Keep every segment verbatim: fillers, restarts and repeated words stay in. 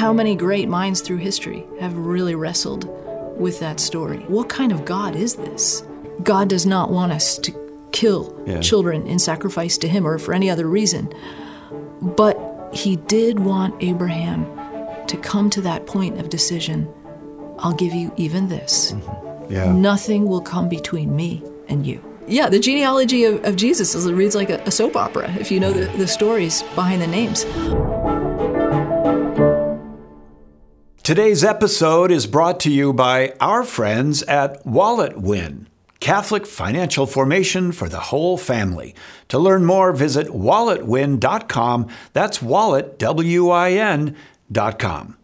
how many great minds through history have really wrestled with that story. What kind of God is this? God does not want us to kill yeah. children in sacrifice to him or for any other reason. But he did want Abraham to come to that point of decision. I'll give you even this. Mm-hmm. yeah. Nothing will come between me and you. Yeah, the genealogy of, of Jesus is, it reads like a, a soap opera, if you know the, the stories behind the names. Today's episode is brought to you by our friends at WalletWin, Catholic financial formation for the whole family. To learn more, visit wallet win dot com. That's wallet, W I N, dot com.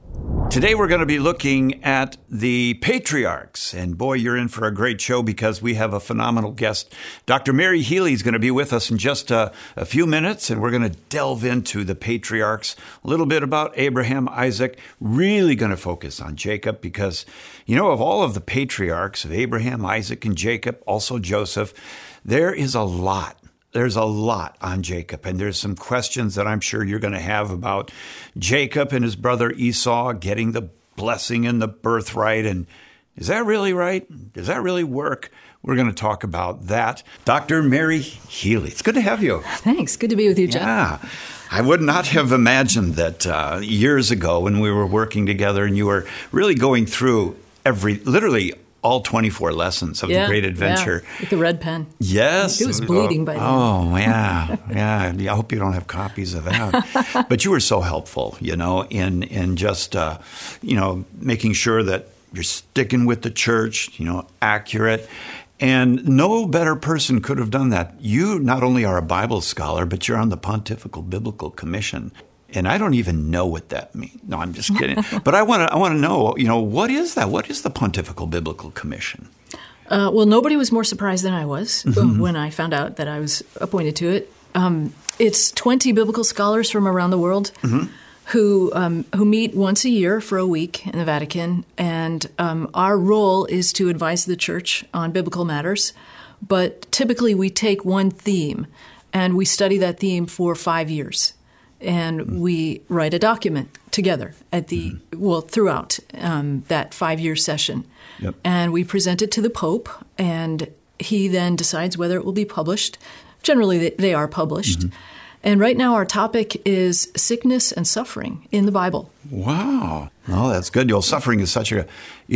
Today we're going to be looking at the patriarchs, and boy, you're in for a great show because we have a phenomenal guest. Doctor Mary Healy is going to be with us in just a, a few minutes, and we're going to delve into the patriarchs, a little bit about Abraham, Isaac, really going to focus on Jacob because, you know, of all of the patriarchs of Abraham, Isaac, and Jacob, also Joseph, there is a lot. There's a lot on Jacob, and there's some questions that I'm sure you're going to have about Jacob and his brother Esau getting the blessing and the birthright, and is that really right? Does that really work? We're going to talk about that. Doctor Mary Healy, it's good to have you. Thanks. Good to be with you, Jeff. Yeah. I would not have imagined that uh, years ago when we were working together and you were really going through every, literally all twenty-four lessons of yeah, the Great Adventure. Yeah, with the red pen. Yes. It was bleeding by then. Oh, yeah. Yeah. I hope you don't have copies of that. But you were so helpful, you know, in, in just, uh, you know, making sure that you're sticking with the church, you know, accurate. And no better person could have done that. You not only are a Bible scholar, but you're on the Pontifical Biblical Commission. And I don't even know what that means. No, I'm just kidding. But I want to I want to know, you know, what is that? What is the Pontifical Biblical Commission? Uh, well, nobody was more surprised than I was mm-hmm. when I found out that I was appointed to it. Um, it's twenty biblical scholars from around the world mm-hmm. who um, who meet once a year for a week in the Vatican. And um, our role is to advise the Church on biblical matters. But typically we take one theme and we study that theme for five years. And we write a document together at the mm-hmm. well throughout um, that five-year session, yep. and we present it to the Pope, and he then decides whether it will be published. Generally, they are published. Mm-hmm. And right now, our topic is sickness and suffering in the Bible. Wow! Oh, that's good. Well, suffering is such a it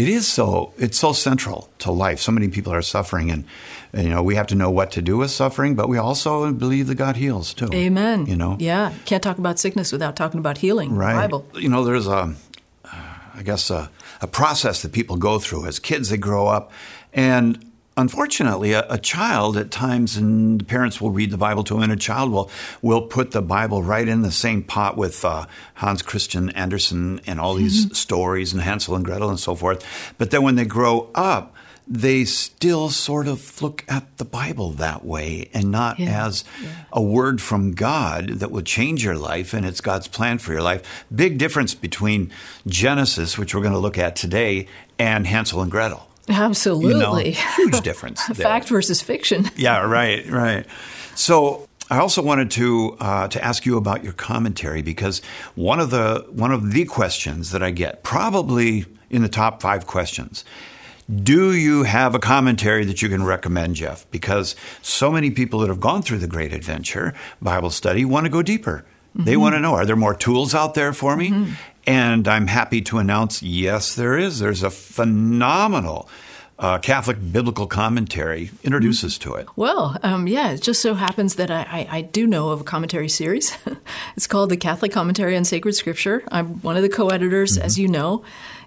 is so it's so central to life. So many people are suffering, and, and you know, we have to know what to do with suffering, but we also believe that God heals too. Amen. You know, yeah, can't talk about sickness without talking about healing. Right. In the Bible. You know, there's a, I guess a, a process that people go through as kids. They grow up, and unfortunately, a, a child at times, and parents will read the Bible to him, and a child will will put the Bible right in the same pot with uh, Hans Christian Andersen and all these mm-hmm. stories and Hansel and Gretel and so forth. But then when they grow up, they still sort of look at the Bible that way and not yeah. as yeah. a word from God that will change your life, and it's God's plan for your life. Big difference between Genesis, which we're going to look at today, and Hansel and Gretel. Absolutely. You know, huge difference there. Fact versus fiction. Yeah, right, right. So I also wanted to uh, to ask you about your commentary, because one of the one of the questions that I get, probably in the top five questions, do you have a commentary that you can recommend, Jeff? Because so many people that have gone through the Great Adventure Bible study want to go deeper. Mm-hmm. They want to know, are there more tools out there for me? Mm-hmm. And I'm happy to announce, yes, there is. There's a phenomenal uh, Catholic biblical commentary introduces to it. Well, um, yeah, it just so happens that I, I, I do know of a commentary series. It's called the Catholic Commentary on Sacred Scripture. I'm one of the co-editors, mm-hmm. as you know.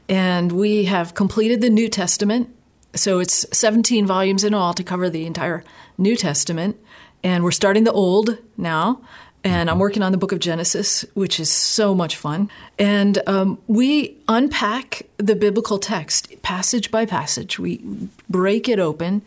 And we have completed the New Testament. So it's seventeen volumes in all to cover the entire New Testament. And we're starting the Old now. And I'm working on the book of Genesis, which is so much fun. And um, we unpack the biblical text passage by passage. We break it open,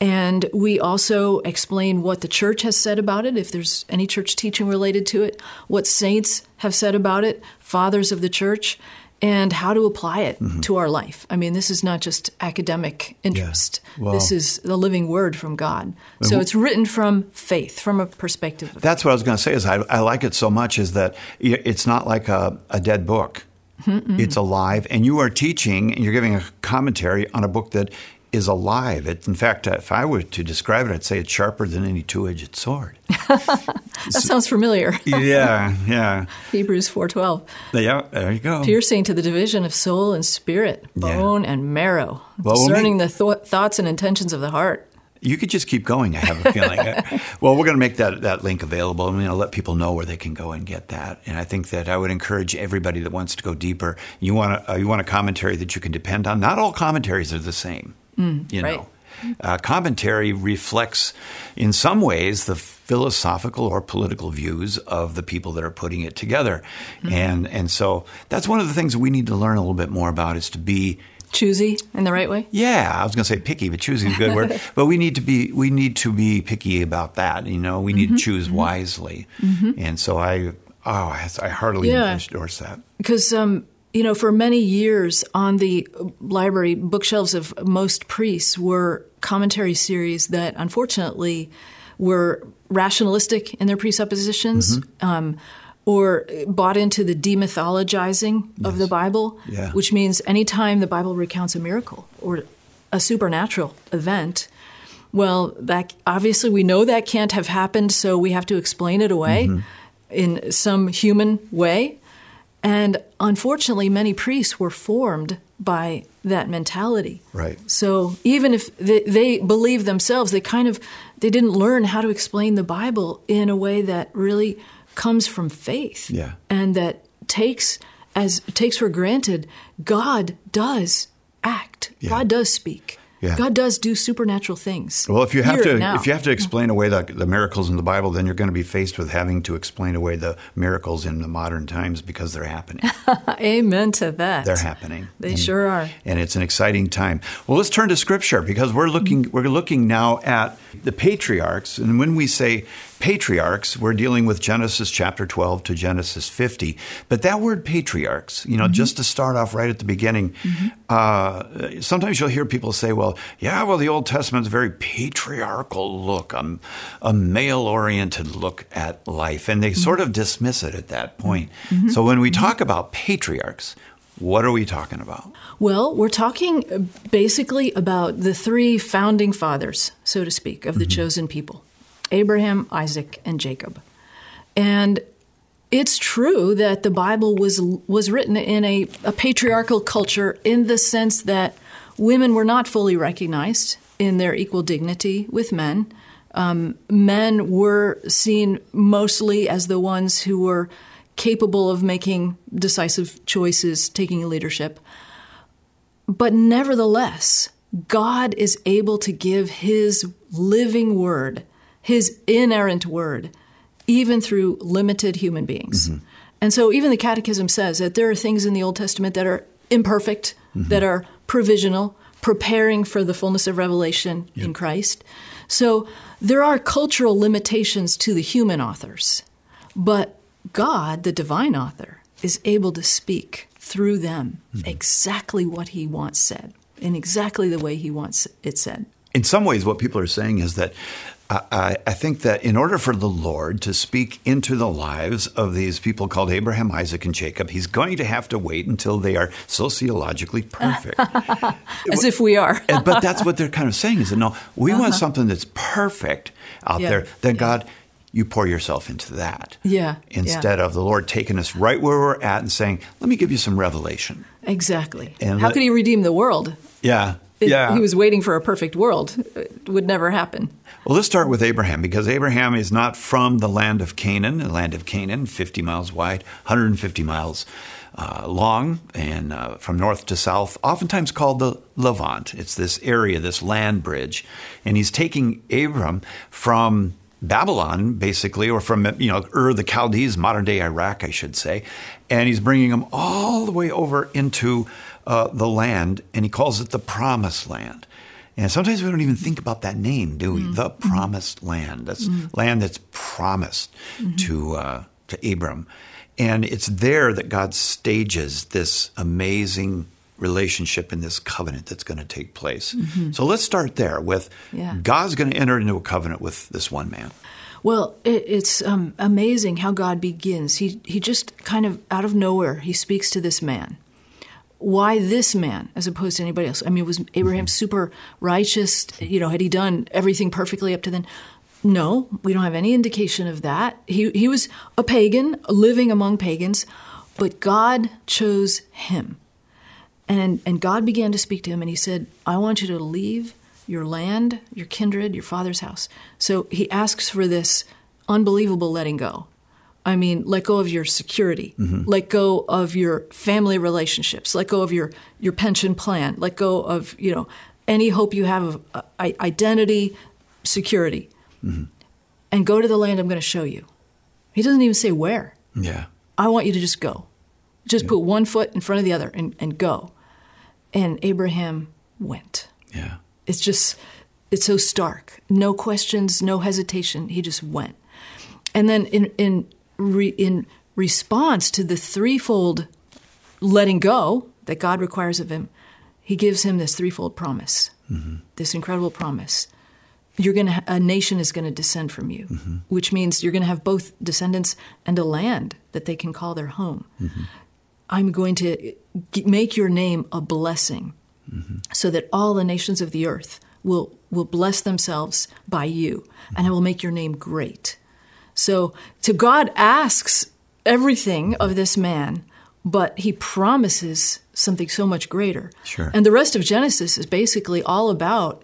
and we also explain what the church has said about it, if there's any church teaching related to it, what saints have said about it, fathers of the church, and how to apply it mm-hmm. to our life. I mean, this is not just academic interest. Yeah. Well, this is the living word from God. So it's written from faith, from a perspective of That's faith. What I was going to say is I, I like it so much is that it's not like a, a dead book. Mm-mm. It's alive. And you are teaching, and you're giving a commentary on a book that is alive. It, in fact, if I were to describe it, I'd say it's sharper than any two-edged sword. That so, sounds familiar. yeah, yeah. Hebrews four twelve. Yeah, there you go. Piercing to the division of soul and spirit, bone yeah. and marrow, well, discerning we'll make... the th thoughts and intentions of the heart. You could just keep going, I have a feeling. Well, we're going to make that, that link available. I'm going to let people know where they can go and get that. And I think that I would encourage everybody that wants to go deeper. You want a, you want a commentary that you can depend on. Not all commentaries are the same. Mm, you right. know, uh, commentary reflects in some ways the philosophical or political views of the people that are putting it together. Mm-hmm. And, and so that's one of the things we need to learn a little bit more about is to be choosy in the right way? Yeah, I was going to say picky, but choosy is a good word. But we need to be we need to be picky about that. You know, we need mm-hmm. to choose mm-hmm. wisely. Mm-hmm. And so I oh I heartily yeah. endorse that because um, you know for many years on the library bookshelves of most priests were commentary series that unfortunately were rationalistic in their presuppositions. Mm-hmm. um, Or bought into the demythologizing yes. of the Bible, yeah. which means any time the Bible recounts a miracle or a supernatural event, well, that obviously we know that can't have happened, so we have to explain it away mm-hmm. in some human way. And unfortunately, many priests were formed by that mentality. Right. So even if they, they believed themselves, they kind of they didn't learn how to explain the Bible in a way that really comes from faith, yeah. and that takes as takes for granted God does act, yeah. God does speak, yeah. God does do supernatural things. Well, if you have to now. if you have to explain away the, the miracles in the Bible, then you're going to be faced with having to explain away the miracles in the modern times because they're happening. Amen to that. They're happening. They and, sure are. And it's an exciting time. Well, let's turn to Scripture because we're looking mm-hmm. we're looking now at the patriarchs, and when we say patriarchs, we're dealing with Genesis chapter twelve to Genesis fifty. But that word patriarchs, you know, mm-hmm. just to start off right at the beginning, mm-hmm. uh, sometimes you'll hear people say, well, yeah, well, the Old Testament's a very patriarchal look, um, a male-oriented look at life. And they mm-hmm. sort of dismiss it at that point. Mm-hmm. So when we talk about patriarchs, what are we talking about? Well, we're talking basically about the three founding fathers, so to speak, of the mm-hmm. chosen people. Abraham, Isaac, and Jacob. And it's true that the Bible was was written in a, a patriarchal culture in the sense that women were not fully recognized in their equal dignity with men. Um, men were seen mostly as the ones who were capable of making decisive choices, taking leadership. But nevertheless, God is able to give His living word, His inerrant word, even through limited human beings. Mm-hmm. And so even the Catechism says that there are things in the Old Testament that are imperfect, mm-hmm. that are provisional, preparing for the fullness of revelation yep. in Christ. So there are cultural limitations to the human authors, but God, the divine author, is able to speak through them mm-hmm. exactly what He wants said, in exactly the way He wants it said. In some ways, what people are saying is that I, I think that in order for the Lord to speak into the lives of these people called Abraham, Isaac, and Jacob, He's going to have to wait until they are sociologically perfect. As if we are. But that's what they're kind of saying is that, no, we uh-huh. want something that's perfect out yeah. there. Then yeah. God, you pour yourself into that. Yeah. Instead yeah. of the Lord taking us right where we're at and saying, let me give you some revelation. Exactly. And How let, could He redeem the world? Yeah. It, yeah. He was waiting for a perfect world. It would never happen. Well, let's start with Abraham, because Abraham is not from the land of Canaan. The land of Canaan, fifty miles wide, one hundred fifty miles uh, long, and uh, from north to south, oftentimes called the Levant. It's this area, this land bridge. And He's taking Abram from Babylon, basically, or from, you know, Ur, the Chaldees, modern-day Iraq, I should say. And He's bringing them all the way over into uh, the land, and He calls it the Promised Land. And sometimes we don't even think about that name, do we? Mm. The Promised Land. That's mm. land that's promised mm-hmm. to, uh, to Abram. And it's there that God stages this amazing relationship in this covenant that's going to take place. Mm-hmm. So let's start there with yeah. God's going to enter into a covenant with this one man. Well, it, it's um, amazing how God begins. He, he just kind of out of nowhere, he speaks to this man. Why this man as opposed to anybody else? I mean, was Abraham super righteous? You know, had he done everything perfectly up to then? No, we don't have any indication of that. He, he was a pagan, living among pagans, but God chose him. And, and God began to speak to him, and he said, I want you to leave your land, your kindred, your father's house. So he asks for this unbelievable letting go. I mean, let go of your security, mm-hmm. let go of your family relationships, let go of your, your pension plan, let go of, you know, any hope you have of uh, identity, security, mm-hmm. and go to the land I'm going to show you. He doesn't even say where. Yeah. I want you to just go. Just yeah. put one foot in front of the other and, and go. And Abraham went. Yeah. It's just, it's so stark. No questions, no hesitation. He just went. And then in, in Re, in response to the threefold letting go that God requires of him, he gives him this threefold promise, mm-hmm. this incredible promise. You're gonna, a nation is going to descend from you, mm-hmm. which means you're going to have both descendants and a land that they can call their home. Mm-hmm. I'm going to make your name a blessing mm-hmm. so that all the nations of the earth will, will bless themselves by you, mm-hmm. and I will make your name great. So to God asks everything of this man, but he promises something so much greater. Sure. And the rest of Genesis is basically all about,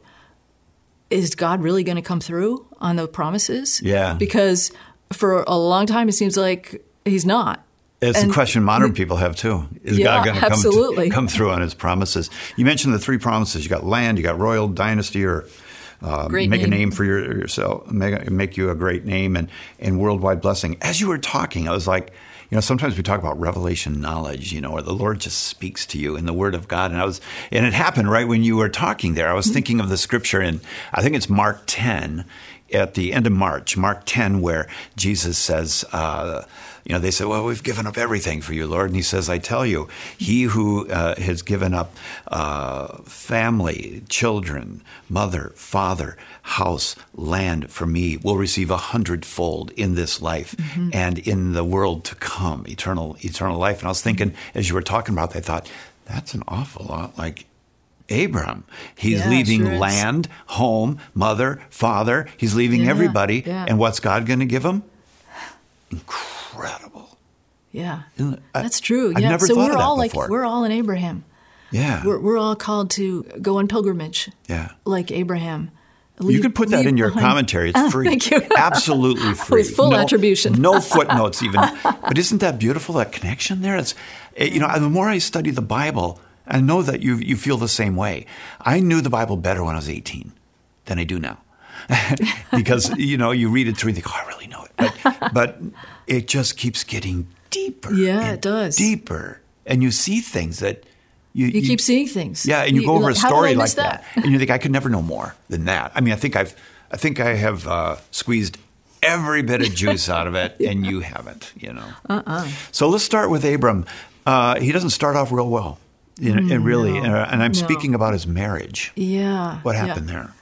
is God really going to come through on the promises? Yeah. Because for a long time, it seems like he's not. It's and, a question modern people have, too. Is yeah, God going to come, come through on his promises? You mentioned the three promises. You got land, you got royal, dynasty, or... Uh, make name. a name for your, yourself, make, make you a great name and, and worldwide blessing. As you were talking, I was like, you know, sometimes we talk about revelation knowledge, you know, or the Lord just speaks to you in the Word of God. And I was, and it happened right when you were talking there. I was thinking of the scripture in, I think it's Mark ten, at the end of March, Mark ten, where Jesus says, uh, you know, they said, well, we've given up everything for you, Lord. And he says, I tell you, he who uh, has given up uh, family, children, mother, father, house, land for me will receive a hundredfold in this life mm-hmm. and in the world to come, eternal, eternal life. And I was thinking, as you were talking about that, I thought, that's an awful lot like Abraham. He's yeah, leaving sure land, home, mother, father. He's leaving yeah, everybody. Yeah. And what's God going to give him? Incredible. Yeah, I, that's true. Yeah. I've never so thought we're of that all before. Like, we're all in Abraham. Yeah. We're, we're all called to go on pilgrimage. Yeah. Like Abraham. Leave, you can put that in your behind. commentary. It's free. Oh, thank you. Absolutely free. With full no, attribution. No footnotes even. But isn't that beautiful, that connection there? It's, you know, the more I study the Bible, I know that you you feel the same way. I knew the Bible better when I was eighteen than I do now. Because, you know, you read it through and think, oh, I really know it. But, but it just keeps getting deeper. Yeah, it does. Deeper. And you see things that... You, you, you keep seeing things. Yeah, and you, you go over like, a story like that? that. And you think, I could never know more than that. I mean, I think, I've, I, think I have uh, squeezed every bit of juice out of it, yeah. and you haven't, you know. Uh-uh. So let's start with Abram. Uh, he doesn't start off real well. You know, and really, no, and I'm no. speaking about his marriage. Yeah. What happened yeah. there?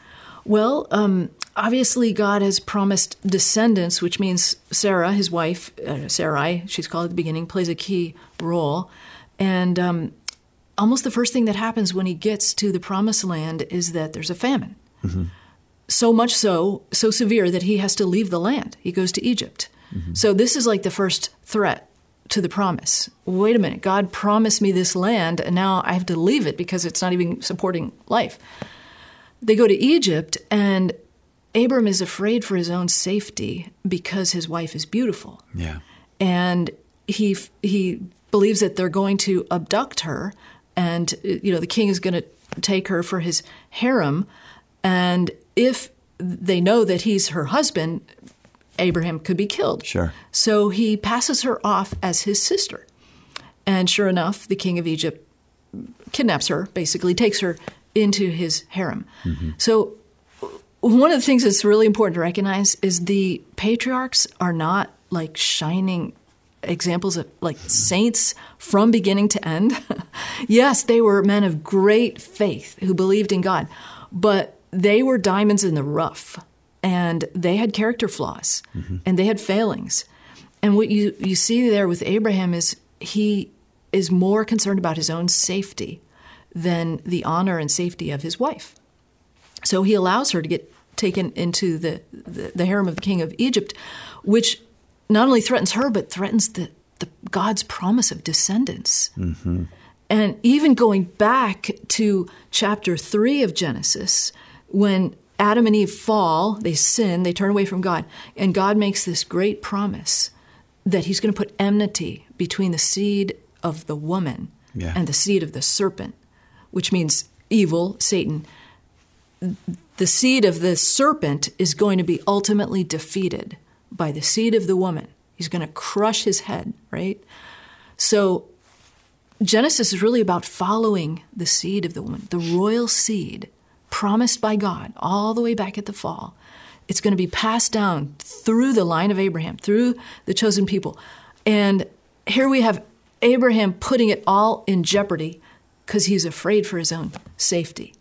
Well, um, obviously God has promised descendants, which means Sarah, his wife, uh, Sarai, she's called at the beginning, plays a key role. And um, almost the first thing that happens when he gets to the promised land is that there's a famine. Mm-hmm. So much so, so severe that he has to leave the land. He goes to Egypt. Mm-hmm. So this is like the first threat to the promise. Wait a minute, God promised me this land, and now I have to leave it because it's not even supporting life. They go to Egypt, and Abram is afraid for his own safety because his wife is beautiful. Yeah. And he he believes that they're going to abduct her, and you know the king is going to take her for his harem, and if they know that he's her husband, Abraham could be killed. Sure. So he passes her off as his sister. And sure enough, the king of Egypt kidnaps her, basically takes her into his harem. Mm-hmm. So one of the things that's really important to recognize is the patriarchs are not like shining examples of like mm-hmm. saints from beginning to end. Yes, they were men of great faith who believed in God, but they were diamonds in the rough. and they had character flaws, mm-hmm. and they had failings. And what you, you see there with Abraham is he is more concerned about his own safety than the honor and safety of his wife. So he allows her to get taken into the, the, the harem of the king of Egypt, which not only threatens her, but threatens the, the God's promise of descendants. Mm-hmm. And even going back to chapter three of Genesis, when Adam and Eve fall, they sin, they turn away from God, and God makes this great promise that he's going to put enmity between the seed of the woman yeah. and the seed of the serpent, which means evil, Satan. The seed of the serpent is going to be ultimately defeated by the seed of the woman. He's going to crush his head, right? So Genesis is really about following the seed of the woman, the royal seed promised by God all the way back at the fall. It's going to be passed down through the line of Abraham, through the chosen people. And here we have Abraham putting it all in jeopardy because he's afraid for his own safety.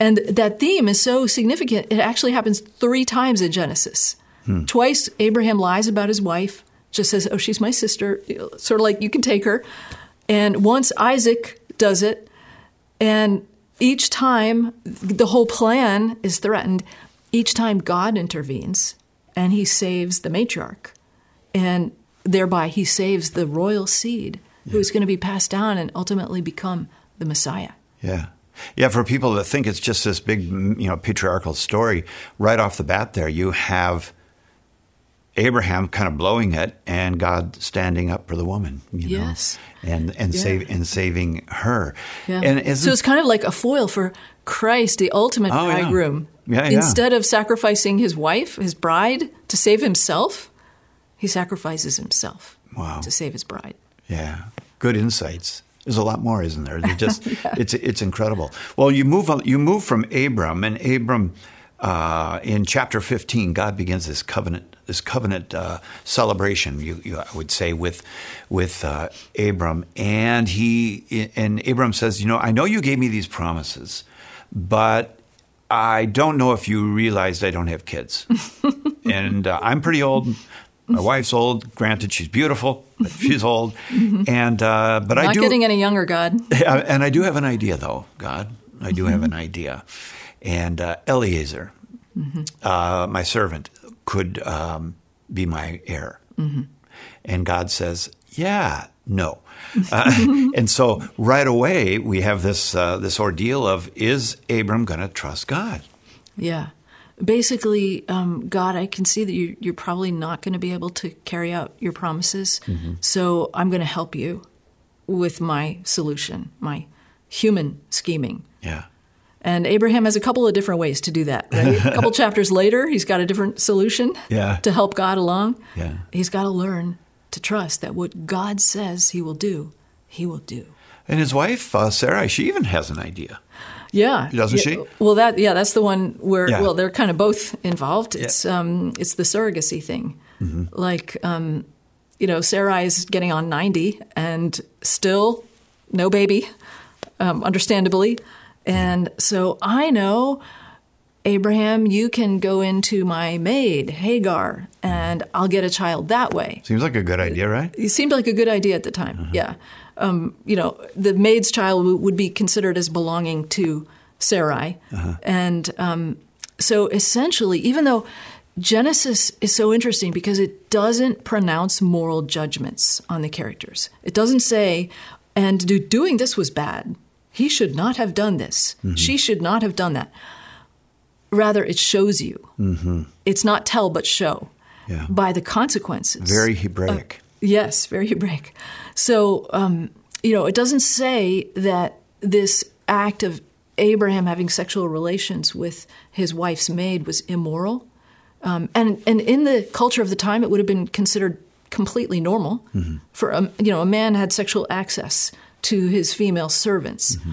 And that theme is so significant, it actually happens three times in Genesis. Hmm. Twice, Abraham lies about his wife, just says, oh, she's my sister, sort of like, you can take her. And once Isaac does it, and each time the whole plan is threatened, each time God intervenes, and he saves the matriarch. And thereby he saves the royal seed, yeah. who is going to be passed down and ultimately become the Messiah. Yeah. Yeah, for people that think it's just this big, you know, patriarchal story, right off the bat there, you have Abraham kind of blowing it and God standing up for the woman, you know, yes. and and, yeah. save, and saving her. Yeah. And so it's kind of like a foil for Christ, the ultimate oh, bridegroom. Yeah. Yeah, yeah. Instead of sacrificing his wife, his bride, to save himself, he sacrifices himself wow. to save his bride. Yeah, good insights. There's a lot more, isn't there? Just, yeah. It's it's incredible. Well, you move you move from Abram, and Abram uh, in chapter fifteen, God begins this covenant this covenant uh, celebration. You, you I would say with with uh, Abram, and he and Abram says, you know, I know you gave me these promises, but I don't know if you realized I don't have kids, and uh, I'm pretty old. My wife's old. Granted, she's beautiful, but she's old. Mm-hmm. And uh, but Not I do getting any younger, God. And I do have an idea, though, God. I do mm-hmm. have an idea. And uh, Eliezer, mm-hmm. uh, my servant, could um, be my heir. Mm-hmm. And God says, "Yeah, no." Uh, and so right away we have this uh, this ordeal of, is Abram going to trust God? Yeah. Basically, um, God, I can see that you, you're probably not going to be able to carry out your promises, mm-hmm. so I'm going to help you with my solution, my human scheming. Yeah. And Abraham has a couple of different ways to do that, right? A couple chapters later, he's got a different solution yeah. to help God along. Yeah. He's got to learn to trust that what God says he will do, he will do. And his wife, uh, Sarai, she even has an idea. Yeah, doesn't yeah. she? Well, that yeah, that's the one where yeah. well, they're kind of both involved. It's yeah. um, it's the surrogacy thing. Mm-hmm. Like, um, you know, Sarai is getting on ninety and still no baby, um, understandably. And mm. so I know, Abraham, you can go into my maid Hagar, and mm. I'll get a child that way. Seems like a good idea, right? It seemed like a good idea at the time. Uh-huh. Yeah. Um, you know, the maid's child would be considered as belonging to Sarai. Uh-huh. And um, so essentially, even though Genesis is so interesting because it doesn't pronounce moral judgments on the characters. It doesn't say, and do, doing this was bad. He should not have done this. Mm-hmm. She should not have done that. Rather, it shows you. Mm-hmm. It's not tell but show yeah. by the consequences. Very Hebraic. Uh, Yes, very Hebraic. So, um, you know, it doesn't say that this act of Abraham having sexual relations with his wife's maid was immoral. Um, and, and in the culture of the time, it would have been considered completely normal mm-hmm. for, a, you know, a man had sexual access to his female servants. Mm-hmm.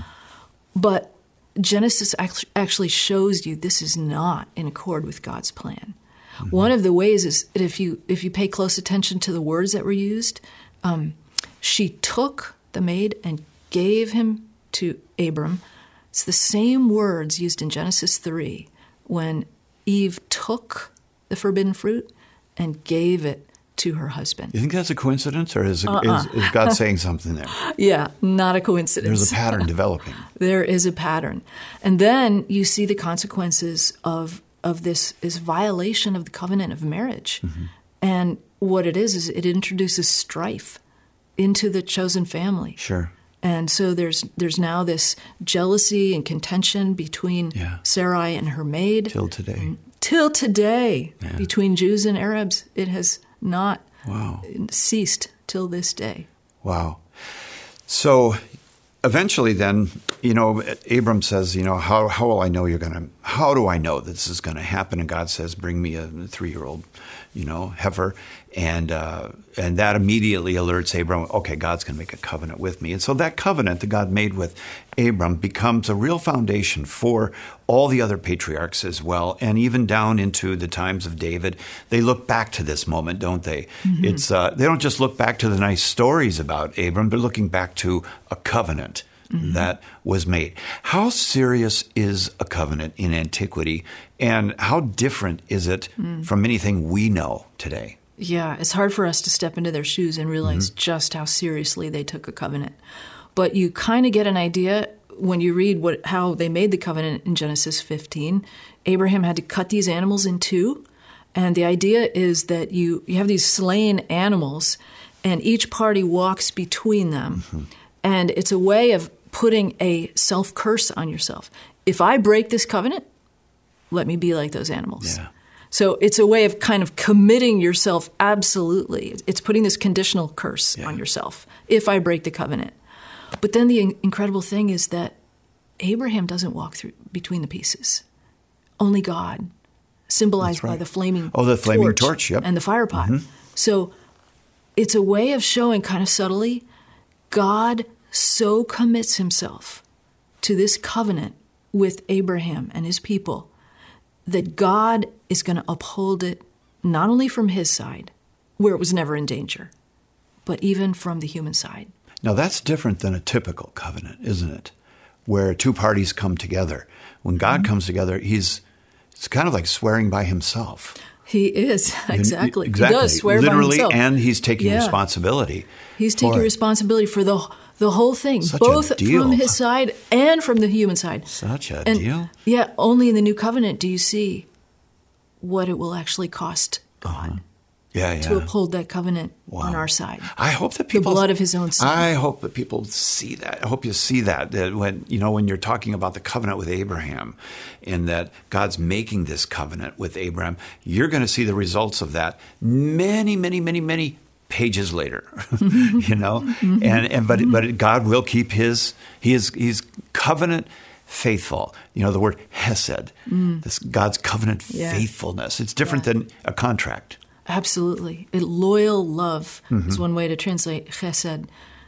But Genesis actually shows you this is not in accord with God's plan. Mm-hmm. One of the ways is that if you if you pay close attention to the words that were used, um, she took the maid and gave him to Abram. It's the same words used in Genesis three when Eve took the forbidden fruit and gave it to her husband. You think that's a coincidence, or is, uh-uh. is, is God saying something there? Yeah, not a coincidence. There's a pattern developing. There is a pattern. And then you see the consequences of of this, this violation of the covenant of marriage. Mm-hmm. And what it is is it introduces strife into the chosen family. Sure. And so there's there's now this jealousy and contention between yeah. Sarai and her maid. Till today. Till today. Yeah. Between Jews and Arabs. It has not wow. ceased till this day. Wow. So eventually then, you know, Abram says, you know, how, how will I know you're going to, how do I know this is going to happen? And God says, bring me a three-year-old, you know, heifer. And uh, and that immediately alerts Abram, okay, God's going to make a covenant with me. And so that covenant that God made with Abram becomes a real foundation for all the other patriarchs as well. And even down into the times of David, they look back to this moment, don't they? Mm-hmm. It's uh, they don't just look back to the nice stories about Abram, but looking back to a covenant mm-hmm. that was made. How serious is a covenant in antiquity, and how different is it mm. from anything we know today? Yeah, it's hard for us to step into their shoes and realize mm-hmm. just how seriously they took a covenant. But you kind of get an idea when you read what how they made the covenant in Genesis fifteen. Abraham had to cut these animals in two, and the idea is that you, you have these slain animals, and each party walks between them. Mm-hmm. And it's a way of putting a self-curse on yourself. If I break this covenant, let me be like those animals. Yeah. So it's a way of kind of committing yourself absolutely. It's putting this conditional curse yeah. on yourself, if I break the covenant. But then the in- incredible thing is that Abraham doesn't walk through between the pieces. Only God, symbolized right. by the flaming Oh, the flaming torch, torch yep. and the fire pot. Mm-hmm. So it's a way of showing kind of subtly, God so commits himself to this covenant with Abraham and his people that God is going to uphold it not only from his side, where it was never in danger, but even from the human side. Now, that's different than a typical covenant, isn't it? Where two parties come together. When God mm-hmm. comes together, he's it's kind of like swearing by himself. He is, exactly. Exactly. He does swear Literally, by himself. And he's taking yeah. responsibility. He's taking for responsibility for the the whole thing, Such both from his side and from the human side. Such a and, deal. Yeah, only in the new covenant do you see what it will actually cost God. Uh-huh. Yeah, yeah. To uphold that covenant wow. on our side. I hope that people the blood of his own son. I hope that people see that. I hope you see that, that when you know when you're talking about the covenant with Abraham, and that God's making this covenant with Abraham, you're going to see the results of that many, many, many, many pages later. You know, and and but but God will keep his he is he's covenant. Faithful, you know, the word hesed, mm. this God's covenant yeah. faithfulness. It's different yeah. than a contract. Absolutely. It, loyal love mm-hmm. is one way to translate chesed.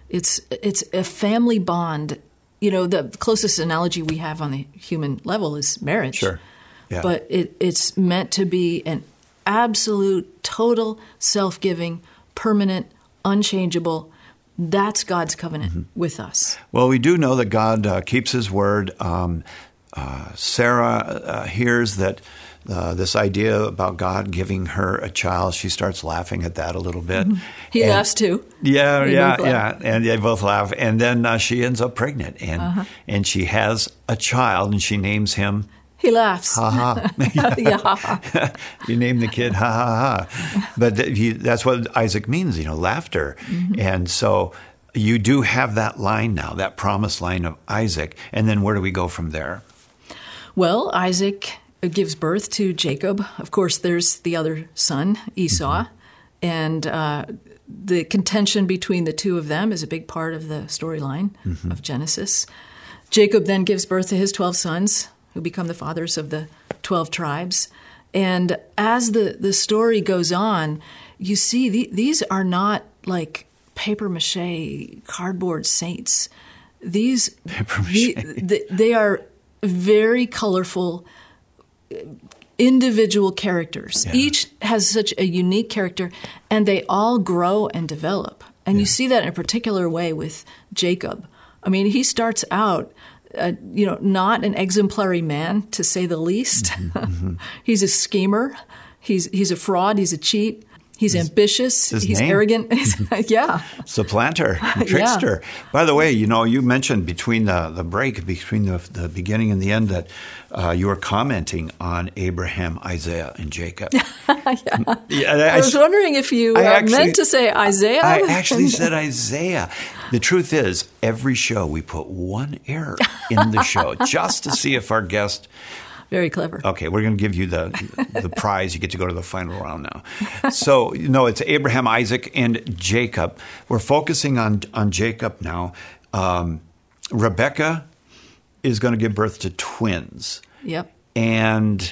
It's it's a family bond. You know, the closest analogy we have on the human level is marriage. Sure. Yeah. But it, it's meant to be an absolute, total, self-giving, permanent, unchangeable. That's God's covenant mm-hmm. with us. Well, we do know that God uh, keeps his word. Um, uh, Sarah uh, hears that uh, this idea about God giving her a child. She starts laughing at that a little bit. Mm-hmm. He and, laughs too. Yeah, they yeah, yeah. And they both laugh. And then uh, she ends up pregnant, and uh-huh. and she has a child, and she names him. He laughs. Ha ha. Yeah. You name the kid ha ha ha. But th- you, that's what Isaac means, you know, laughter. Mm-hmm. And so you do have that line now, that promised line of Isaac. And then where do we go from there? Well, Isaac gives birth to Jacob. Of course, there's the other son, Esau. Mm-hmm. And uh, the contention between the two of them is a big part of the storyline mm-hmm. of Genesis. Jacob then gives birth to his twelve sons, who become the fathers of the twelve tribes. And as the, the story goes on, you see the, these are not like papier-mâché, cardboard saints. These the, the, they are very colorful individual characters. Yeah. Each has such a unique character, and they all grow and develop. And yeah. you see that in a particular way with Jacob. I mean, he starts out a, you know, not an exemplary man, to say the least. Mm-hmm, mm-hmm. He's a schemer. He's he's a fraud. He's a cheat. He's his, ambitious. His he's name. Arrogant. Yeah. Supplanter. Trickster. Yeah. By the way, you know, you mentioned between the, the break, between the, the beginning and the end, that uh, you were commenting on Abraham, Isaiah, and Jacob. Yeah. Yeah, I, I was wondering if you uh, actually, meant to say Isaiah. I actually said Isaiah. The truth is, every show we put one error in the show just to see if our guest... Very clever. Okay, we're going to give you the the prize. You get to go to the final round now. So, you know, it's Abraham, Isaac, and Jacob. We're focusing on, on Jacob now. Um, Rebecca is going to give birth to twins. Yep. And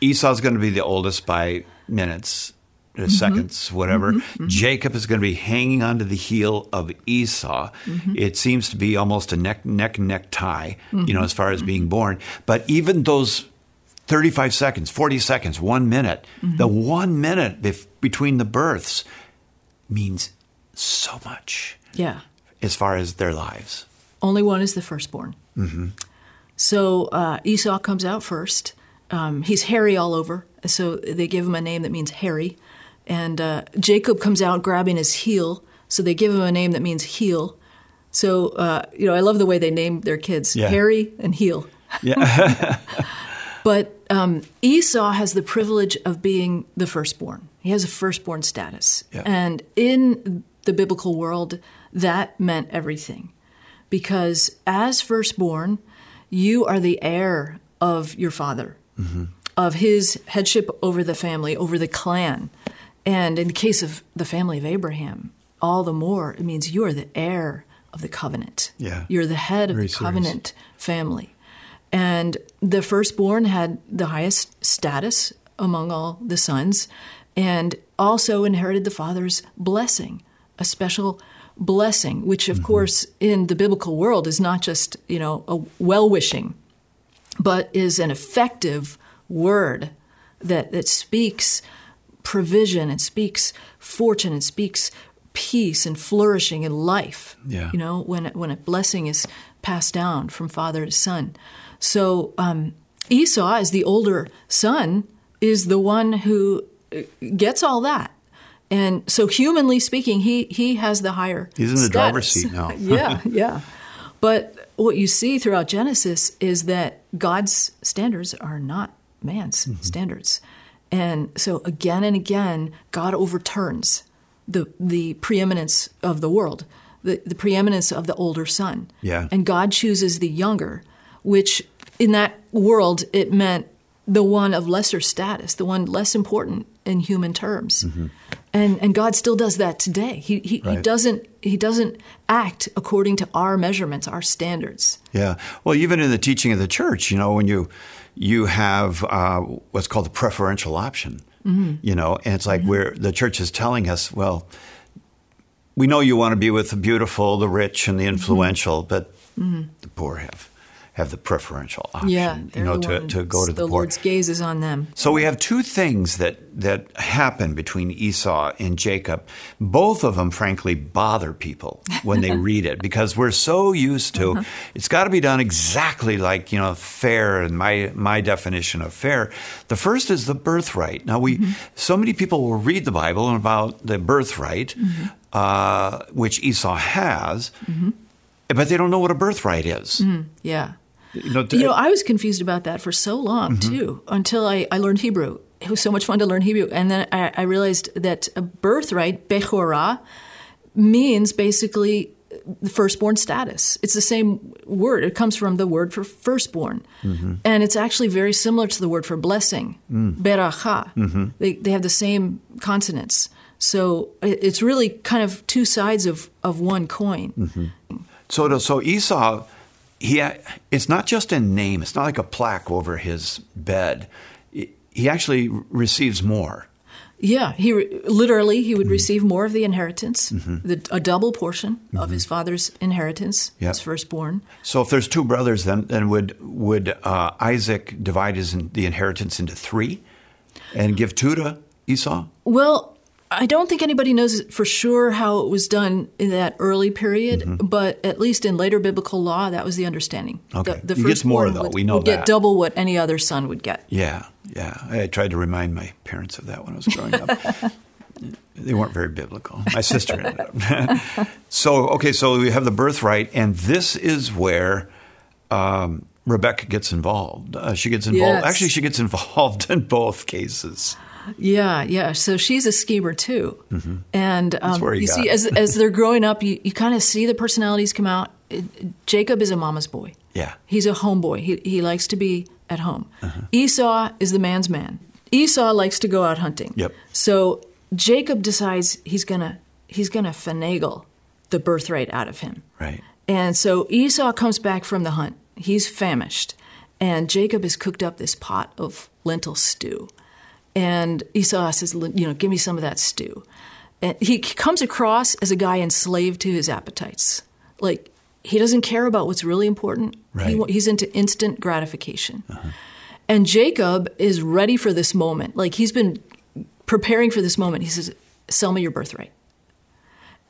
Esau's going to be the oldest by minutes, mm-hmm. seconds, whatever. Mm-hmm. Jacob is going to be hanging onto the heel of Esau. Mm-hmm. It seems to be almost a neck, neck, neck tie, mm-hmm. you know, as far as mm-hmm. being born. But even those thirty-five seconds, forty seconds, one minute, mm-hmm. the one minute bef- between the births means so much. Yeah. As far as their lives. Only one is the firstborn. Mm-hmm. So uh, Esau comes out first. Um, he's hairy all over. So they give him a name that means hairy. And uh, Jacob comes out grabbing his heel, so they give him a name that means heel. So, uh, you know, I love the way they name their kids, yeah. Harry and Heel. Yeah. But um, Esau has the privilege of being the firstborn. He has a firstborn status. Yeah. And in the biblical world, that meant everything. Because as firstborn, you are the heir of your father, mm-hmm. of his headship over the family, over the clan. And in the case of the family of Abraham, all the more, it means you are the heir of the covenant. Yeah. You're the head of Very the covenant serious. Family. And the firstborn had the highest status among all the sons and also inherited the father's blessing, a special blessing, which, of mm-hmm. course, in the biblical world is not just, you know, a well-wishing, but is an effective word that, that speaks provision and speaks fortune and speaks peace and flourishing in life. Yeah. You know, when when a blessing is passed down from father to son. So um, Esau, as the older son, is the one who gets all that. And so, humanly speaking, he he has the higher. He's in the status. Driver's seat now. Yeah, yeah. But what you see throughout Genesis is that God's standards are not man's mm-hmm. standards. And so again and again, God overturns the the preeminence of the world, the, the preeminence of the older son. Yeah. And God chooses the younger, which in that world, it meant the one of lesser status, the one less important in human terms. Mm-hmm. And and God still does that today. He he, right. he doesn't he doesn't act according to our measurements, our standards. Yeah. Well, even in the teaching of the church, you know, when you... you have uh, what's called the preferential option, mm-hmm. you know, and it's like mm-hmm. we're, the church is telling us, well, we know you want to be with the beautiful, the rich, and the influential, mm-hmm. but mm-hmm. the poor have have the preferential option, yeah, you know, to, to go to the, the poor. The Lord's gaze is on them. So we have two things that, that happen between Esau and Jacob. Both of them, frankly, bother people when they read it because we're so used to, uh-huh. it's got to be done exactly like, you know, fair and my, my definition of fair. The first is the birthright. Now, we mm-hmm. so many people will read the Bible about the birthright, mm-hmm. uh, which Esau has, mm-hmm. but they don't know what a birthright is. Mm-hmm. Yeah. You know, you know, I was confused about that for so long, mm-hmm. too, until I, I learned Hebrew. It was so much fun to learn Hebrew. And then I, I realized that a birthright, Bechorah, means basically the firstborn status. It's the same word. It comes from the word for firstborn. Mm-hmm. And it's actually very similar to the word for blessing, mm. Berachah. Mm-hmm. They, they have the same consonants. So it's really kind of two sides of, of one coin. Mm-hmm. So, so Esau... He, it's not just a name. It's not like a plaque over his bed. He actually receives more. Yeah, he literally he would mm-hmm. receive more of the inheritance, mm-hmm. the, a double portion mm-hmm. of his father's inheritance, yep. his firstborn. So if there's two brothers, then then would would uh, Isaac divide his the inheritance into three, and give two to Esau? Well, I don't think anybody knows for sure how it was done in that early period, mm-hmm. but at least in later biblical law, that was the understanding. Okay. The, the first more, though. Would, we know would that. Get double what any other son would get. Yeah, yeah. I tried to remind my parents of that when I was growing up. They weren't very biblical. My sister ended up. So, okay, so we have the birthright, and this is where um, Rebecca gets involved. Uh, she gets involved. Yes. Actually, she gets involved in both cases. Yeah, yeah. So she's a schemer too, mm-hmm. and um, That's where you, you see, as as they're growing up, you, you kind of see the personalities come out. Jacob is a mama's boy. Yeah, he's a homeboy. He he likes to be at home. Uh-huh. Esau is the man's man. Esau likes to go out hunting. Yep. So Jacob decides he's gonna he's gonna finagle the birthright out of him. Right. And so Esau comes back from the hunt. He's famished, and Jacob has cooked up this pot of lentil stew. And Esau says, you know, give me some of that stew. And he comes across as a guy enslaved to his appetites. Like, he doesn't care about what's really important. Right. He, he's into instant gratification. Uh-huh. And Jacob is ready for this moment. Like, he's been preparing for this moment. He says, sell me your birthright.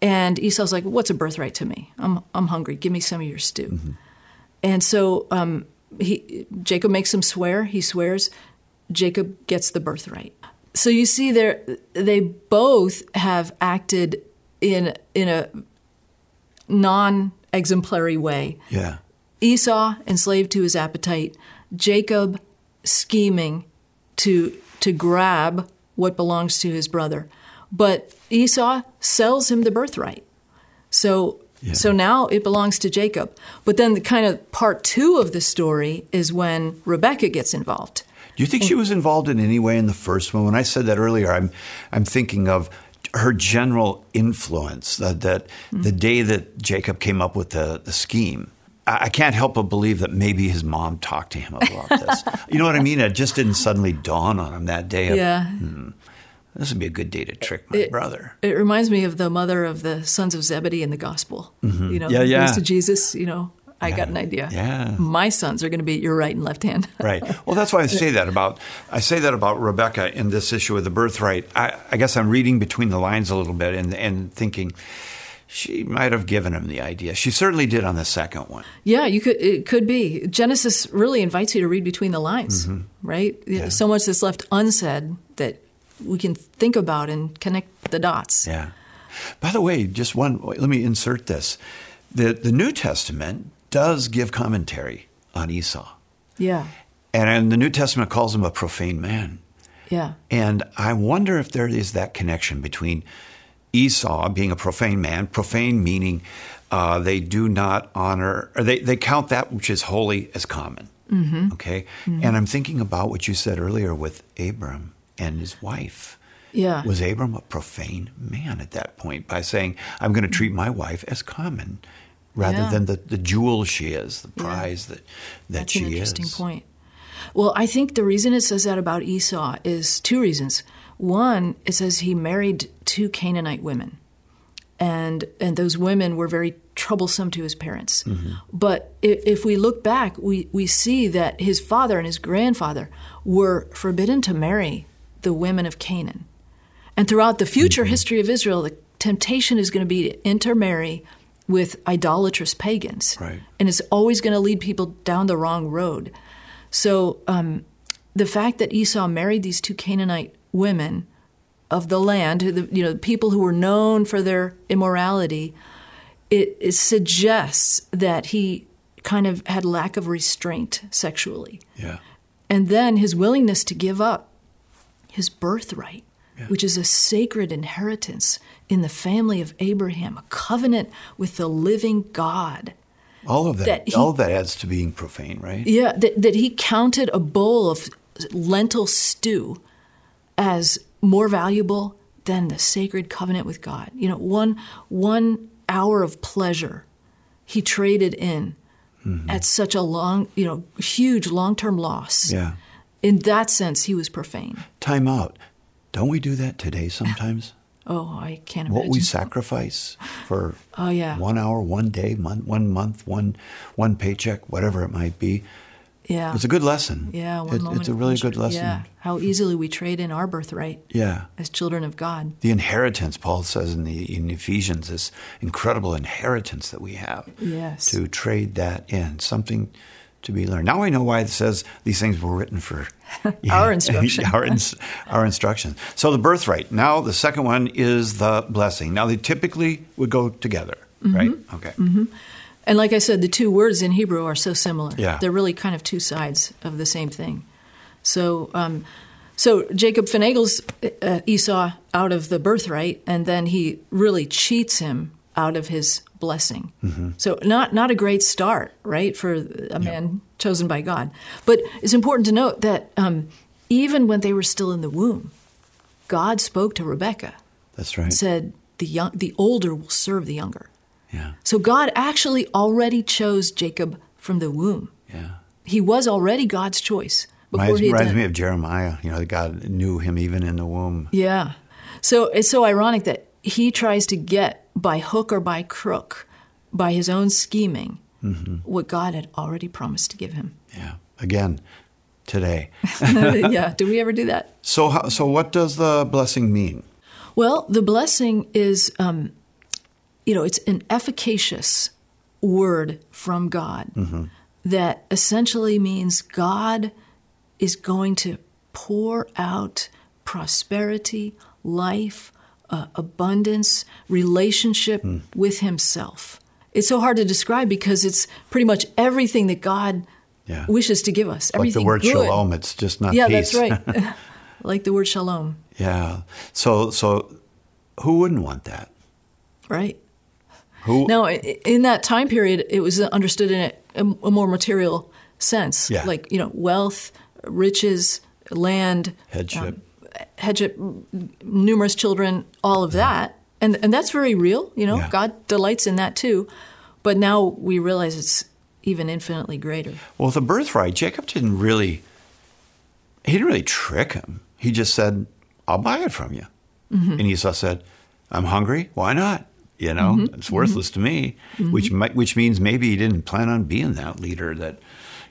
And Esau's like, what's a birthright to me? I'm, I'm hungry. Give me some of your stew. Mm-hmm. And so um, he, Jacob makes him swear. He swears. Jacob gets the birthright. So you see, there they both have acted in in a non-exemplary way. Yeah. Esau enslaved to his appetite. Jacob scheming to to grab what belongs to his brother. But Esau sells him the birthright. So yeah. So now it belongs to Jacob. But then the kind of part two of the story is when Rebecca gets involved. Do you think she was involved in any way in the first one? When I said that earlier, I'm I'm thinking of her general influence, that, that mm-hmm. the day that Jacob came up with the, the scheme, I, I can't help but believe that maybe his mom talked to him about this. You know what I mean? It just didn't suddenly dawn on him that day. Of, yeah. Hmm, this would be a good day to trick my it, brother. It reminds me of the mother of the sons of Zebedee in the gospel. Mm-hmm. You know, yeah, yeah. Goes to Jesus, you know. I yeah. got an idea. Yeah. My sons are going to be at your right and left hand. Right. Well, that's why I say that about I say that about Rebecca in this issue of the birthright. I, I guess I'm reading between the lines a little bit and and thinking she might have given him the idea. She certainly did on the second one. Yeah, you could it could be. Genesis really invites you to read between the lines, mm-hmm. right? Yeah. So much that's left unsaid that we can think about and connect the dots. Yeah. By the way, just one let me insert this. The the New Testament does give commentary on Esau. Yeah. And, and the New Testament calls him a profane man. Yeah. And I wonder if there is that connection between Esau being a profane man, profane meaning uh, they do not honor, or they, they count that which is holy as common. Mm-hmm. Okay? Mm-hmm. And I'm thinking about what you said earlier with Abram and his wife. Yeah. Was Abram a profane man at that point by saying, I'm going to treat my wife as common? Rather yeah. than the, the jewel she is, the prize yeah. that, that That's she is. That's an interesting is. point. Well, I think the reason it says that about Esau is two reasons. One, it says he married two Canaanite women, and and those women were very troublesome to his parents. Mm-hmm. But if, if we look back, we, we see that his father and his grandfather were forbidden to marry the women of Canaan. And throughout the future mm-hmm. history of Israel, the temptation is going to be to intermarry with idolatrous pagans. Right. And it's always going to lead people down the wrong road. So um, the fact that Esau married these two Canaanite women of the land, the, you know, people who were known for their immorality, it, it suggests that he kind of had lack of restraint sexually. Yeah. And then his willingness to give up his birthright, yeah. which is a sacred inheritance in the family of Abraham, a covenant with the living God. All of that, that he, all of that adds to being profane, right? Yeah, that, that he counted a bowl of lentil stew as more valuable than the sacred covenant with God. You know, one one hour of pleasure he traded in mm-hmm. at such a long, you know, huge long-term loss. Yeah. In that sense, he was profane. Time out. Don't we do that today sometimes? Oh, I can't imagine. What we sacrifice for oh, yeah. one hour, one day, month, one month, one one paycheck, whatever it might be, Yeah. It's a good lesson. Yeah. One it, moment it's a really good lesson. Yeah. How easily we trade in our birthright. Yeah. As children of God. The inheritance, Paul says in, the, in Ephesians, this incredible inheritance that we have. Yes. To trade that in. Something to be learned. Now I know why it says these things were written for our know, instruction. our, ins, our instruction. So the birthright. Now the second one is the blessing. Now they typically would go together, mm-hmm. right? Okay. Mm-hmm. And like I said, the two words in Hebrew are so similar. Yeah. They're really kind of two sides of the same thing. So um, so Jacob finagles uh, Esau out of the birthright, and then he really cheats him out of his blessing. Mm-hmm. So not, not a great start, right, for a man yeah. chosen by God. But it's important to note that um, even when they were still in the womb, God spoke to Rebekah. That's right. And said, the, young, the older will serve the younger. Yeah. So God actually already chose Jacob from the womb. Yeah. He was already God's choice. Reminds, he reminds me of Jeremiah. You know, God knew him even in the womb. Yeah. So it's so ironic that he tries to get by hook or by crook, by his own scheming, mm-hmm. what God had already promised to give him. Yeah. Again, today. yeah. Do we ever do that? So, how, so what does the blessing mean? Well, the blessing is... Um, You know, it's an efficacious word from God mm-hmm. that essentially means God is going to pour out prosperity, life, uh, abundance, relationship mm. with himself. It's so hard to describe because it's pretty much everything that God yeah. wishes to give us. Everything like the word good. Shalom, it's just not yeah, peace. Yeah, that's right. like the word shalom. Yeah. So, so who wouldn't want that? Right. Who? Now, in that time period, it was understood in a, a more material sense, yeah. like you know, wealth, riches, land, headship, um, headship, numerous children, all of yeah. that, and and that's very real. You know, yeah. God delights in that too, but now we realize it's even infinitely greater. Well, the birthright, Jacob didn't really, he didn't really trick him. He just said, "I'll buy it from you," mm-hmm. and Esau said, "I'm hungry. Why not?" You know, mm-hmm. it's worthless mm-hmm. to me, mm-hmm. which might, which means maybe he didn't plan on being that leader that,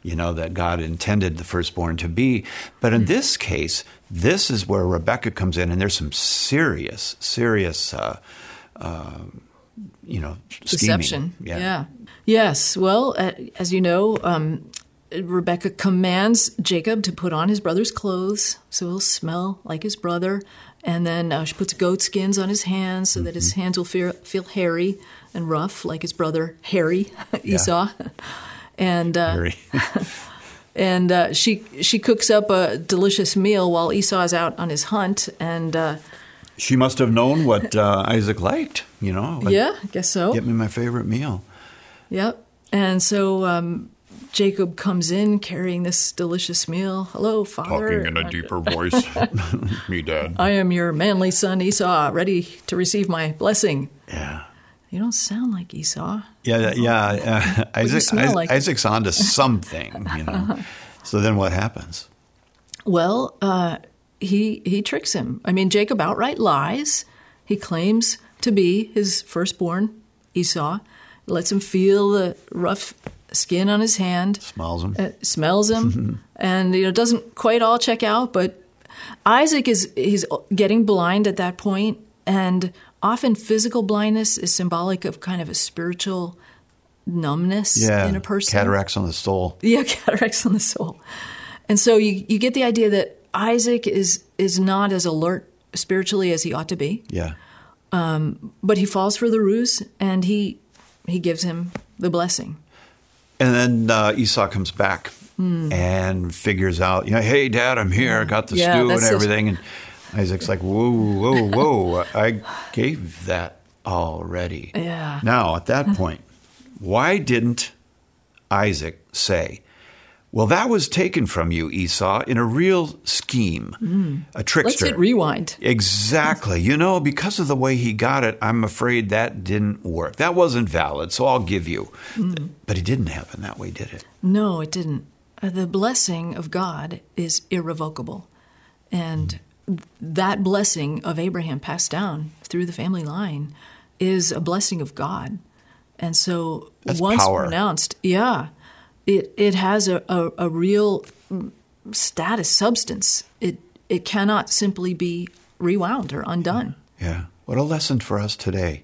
you know, that God intended the firstborn to be. But in mm-hmm. this case, this is where Rebekah comes in, and there's some serious, serious, uh, uh, you know, scheming. Deception. Yeah. yeah. Yes. Well, as you know, um, Rebekah commands Jacob to put on his brother's clothes so he'll smell like his brother. And then uh, she puts goat skins on his hands so mm-hmm. that his hands will feel, feel hairy and rough, like his brother Hairy Esau. And uh, hairy. and uh, she she cooks up a delicious meal while Esau is out on his hunt. And uh, she must have known what uh, Isaac liked, you know. Like, yeah, I guess so. Get me my favorite meal. Yep. And so um, Jacob comes in carrying this delicious meal. Hello, Father. Talking in a deeper voice. Me, Dad. I am your manly son, Esau, ready to receive my blessing. Yeah. You don't sound like Esau. Yeah, yeah. Uh, Isaac, I, like Isaac's onto something, you know. So then what happens? Well, uh, he he tricks him. I mean, Jacob outright lies. He claims to be his firstborn, Esau. Lets him feel the rough skin on his hand, smells him, uh, smells him, and you know doesn't quite all check out. But Isaac is he's getting blind at that point, and often physical blindness is symbolic of kind of a spiritual numbness yeah, in a person. Cataracts on the soul. Yeah, cataracts on the soul. And so you you get the idea that Isaac is is not as alert spiritually as he ought to be. Yeah. Um, but he falls for the ruse, and he he gives him the blessing. And then uh, Esau comes back mm. and figures out, you know, hey, Dad, I'm here. I got the yeah, stew and everything. And Isaac's like, whoa, whoa, whoa. I gave that already. Yeah. Now, at that point, why didn't Isaac say, well, that was taken from you, Esau, in a real scheme, mm. a trickster. Let's hit rewind. Exactly. You know, because of the way he got it, I'm afraid that didn't work. That wasn't valid, so I'll give you. Mm. But it didn't happen that way, did it? No, it didn't. The blessing of God is irrevocable. And mm. that blessing of Abraham passed down through the family line is a blessing of God. And so That's once power. pronounced, yeah. it it has a, a, a real status, substance. It it cannot simply be rewound or undone. Yeah. Yeah. What a lesson for us today,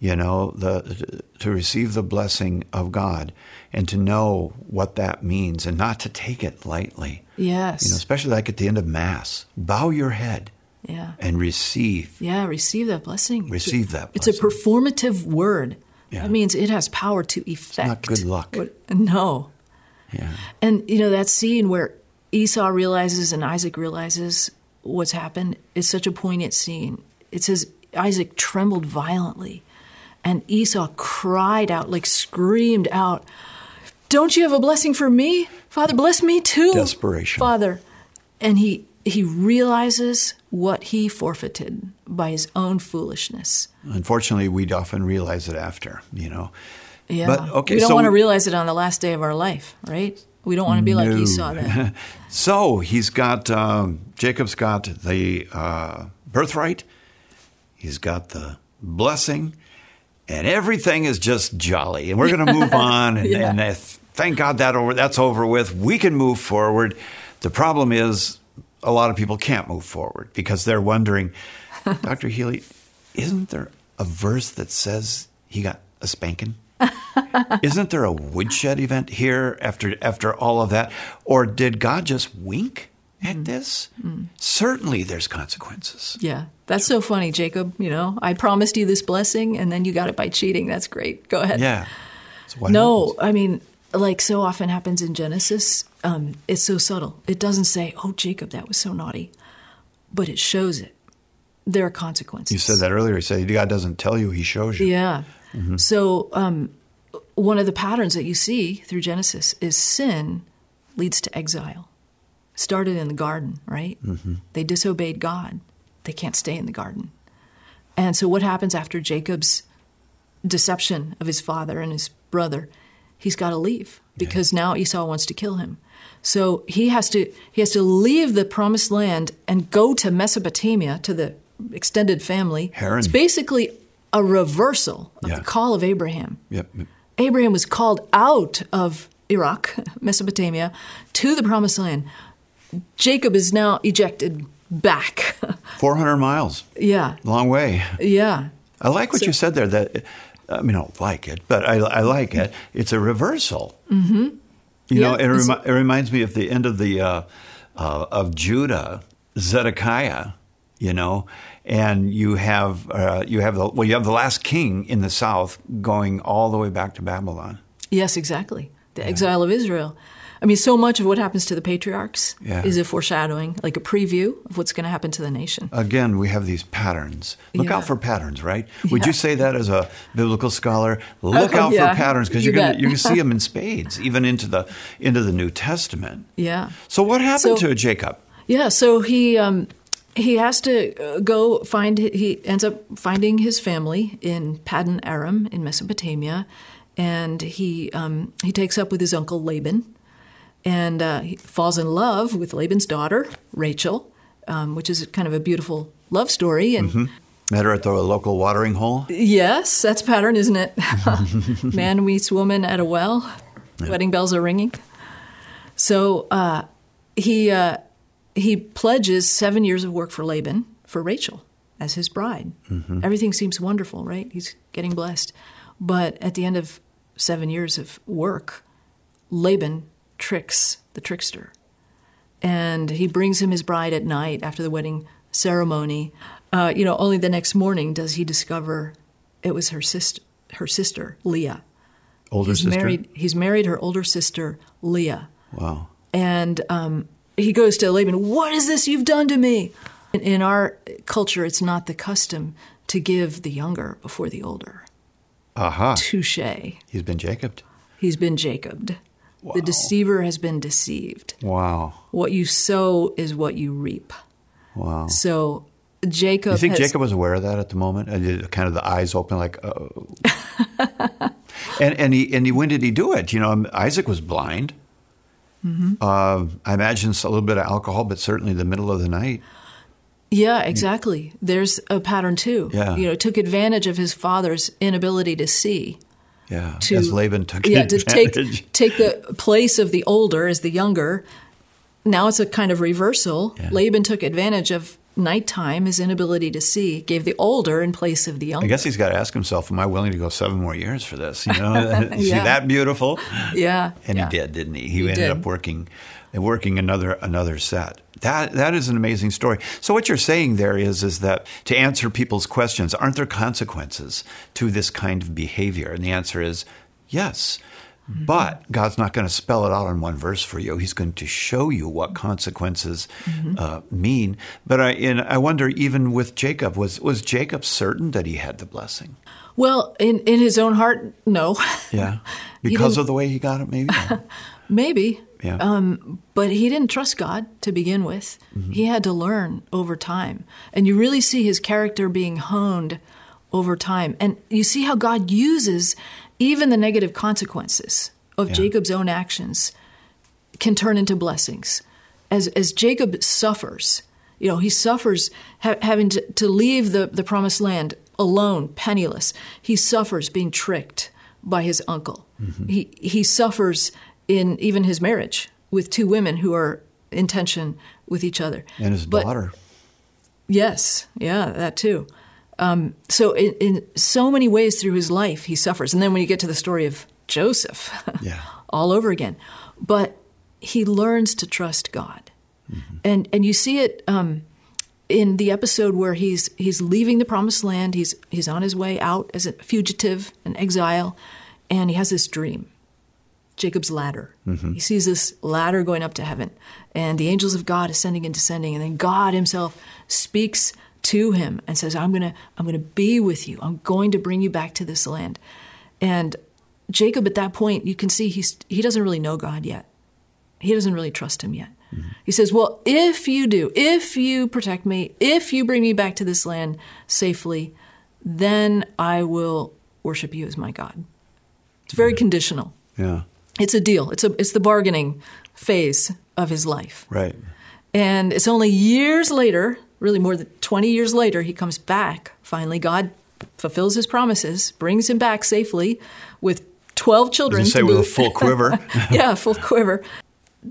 you know, the to receive the blessing of God and to know what that means and not to take it lightly. Yes. You know, especially like at the end of Mass, bow your head. Yeah. And receive. Yeah, receive that blessing. Receive that blessing. It's a performative word. Yeah. That means it has power to effect. It's not good luck. No. Yeah. And, you know, that scene where Esau realizes and Isaac realizes what's happened is such a poignant scene. It says Isaac trembled violently, and Esau cried out, like screamed out, "Don't you have a blessing for me? Father, bless me too." Desperation. Father. And he... He realizes what he forfeited by his own foolishness. Unfortunately, we often realize it after, you know. Yeah. But, okay, we don't so want to realize it on the last day of our life, right? We don't want to be no. like Esau then. So he's got, um, Jacob's got the uh, birthright. He's got the blessing. And everything is just jolly. And we're going to move on. And, yeah. and uh, thank God that over, that's over with. We can move forward. The problem is... a lot of people can't move forward because they're wondering, Doctor Healy, isn't there a verse that says he got a spanking? Isn't there a woodshed event here after after all of that? Or did God just wink at this? Mm. Certainly there's consequences. Yeah. That's so funny, Jacob. You know, I promised you this blessing and then you got it by cheating. That's great. Go ahead. Yeah. So what no, happens? I mean... like so often happens in Genesis, um, it's so subtle. It doesn't say, oh, Jacob, that was so naughty. But it shows it. There are consequences. You said that earlier. You said God doesn't tell you, he shows you. Yeah. Mm-hmm. So um, one of the patterns that you see through Genesis is sin leads to exile. Started in the garden, right? Mm-hmm. They disobeyed God. They can't stay in the garden. And so what happens after Jacob's deception of his father and his brother? He's got to leave because yeah. now Esau wants to kill him. So he has to he has to leave the promised land and go to Mesopotamia, to the extended family. Haran. It's basically a reversal of yeah. the call of Abraham. Yep. Abraham was called out of Iraq, Mesopotamia, to the promised land. Jacob is now ejected back. four hundred miles. Yeah. Long way. Yeah. I like what so, you said there, that... I mean, I don't like it, but I, I like it. It's a reversal. Mm-hmm. You yeah, know, it, remi it reminds me of the end of the uh, uh, of Judah, Zedekiah. You know, and you have uh, you have the, well, you have the last king in the south going all the way back to Babylon. Yes, exactly. The yeah. exile of Israel. I mean, so much of what happens to the patriarchs yeah. is a foreshadowing, like a preview of what's going to happen to the nation. Again, we have these patterns. Look yeah. out for patterns, right? Yeah. Would you say that as a biblical scholar? Look uh, out yeah. for patterns, because you you're going to see them in spades, even into the into the New Testament. Yeah. So what happened so, to Jacob? Yeah. So he um, he has to go find. He ends up finding his family in Paddan Aram in Mesopotamia, and he um, he takes up with his uncle Laban. And uh, he falls in love with Laban's daughter, Rachel, um, which is kind of a beautiful love story. And mm-hmm. met her at the local watering hole? Yes, that's a pattern, isn't it? Man meets woman at a well. Yeah. Wedding bells are ringing. So uh, he, uh, he pledges seven years of work for Laban for Rachel as his bride. Mm-hmm. Everything seems wonderful, right? He's getting blessed. But at the end of seven years of work, Laban... tricks the trickster, and he brings him his bride at night after the wedding ceremony. Uh, you know, only the next morning does he discover it was her sister, her sister Leah. Older he's sister. Married, he's married her older sister Leah. Wow. And um, he goes to Laban. What is this you've done to me? In, in our culture, it's not the custom to give the younger before the older. Aha. Touché. He's been Jacobed. He's been Jacobed. Wow. The deceiver has been deceived. Wow. What you sow is what you reap. Wow. So Jacob. You think has, Jacob was aware of that at the moment? Kind of the eyes open, like, oh. and and he and he when did he do it? You know, Isaac was blind. Mm-hmm. uh, I imagine it's a little bit of alcohol, but certainly the middle of the night. Yeah, exactly. There's a pattern too. Yeah. You know, took advantage of his father's inability to see. yeah, to, as Laban took yeah, to take, take the place of the older as the younger. Now it's a kind of reversal. Yeah. Laban took advantage of nighttime, his inability to see, gave the older in place of the younger. I guess he's got to ask himself, am I willing to go seven more years for this? You know, yeah. Is he that beautiful? Yeah. And yeah. he did, didn't he? He, he ended did. up working working another another set. That that is an amazing story. So what you're saying there is is that to answer people's questions, aren't there consequences to this kind of behavior? And the answer is yes. Mm-hmm. But God's not going to spell it out in one verse for you. He's going to show you what consequences mm-hmm. uh, mean. But I, and I wonder, even with Jacob, was was Jacob certain that he had the blessing? Well, in, in his own heart, no. Yeah, because of the way he got it, maybe? Maybe. Yeah. Um, but he didn't trust God to begin with. Mm-hmm. He had to learn over time. And you really see his character being honed over time. And you see how God uses even the negative consequences of yeah. Jacob's own actions can turn into blessings. As as Jacob suffers, you know, he suffers ha having to, to leave the, the promised land alone, penniless. He suffers being tricked by his uncle. Mm-hmm. He he suffers in even his marriage with two women who are in tension with each other. And his but, daughter. Yes, yeah, that too. Um, so in, in so many ways through his life, he suffers. And then when you get to the story of Joseph, yeah. all over again. But he learns to trust God. Mm-hmm. And and you see it um, in the episode where he's he's leaving the promised land. He's, he's on his way out as a fugitive, an exile, and he has this dream, Jacob's ladder. Mm-hmm. He sees this ladder going up to heaven, and the angels of God ascending and descending, and then God himself speaks to him and says, I'm going to I'm going to be with you. I'm going to bring you back to this land. And Jacob, at that point, you can see he's, he doesn't really know God yet. He doesn't really trust him yet. Mm-hmm. He says, well, if you do, if you protect me, if you bring me back to this land safely, then I will worship you as my God. It's very yeah. conditional. Yeah. It's a deal. It's a it's the bargaining phase of his life. Right. And it's only years later, really more than twenty years later, he comes back. Finally, God fulfills his promises, brings him back safely with twelve children. I was gonna say, with a full quiver. Yeah, full quiver.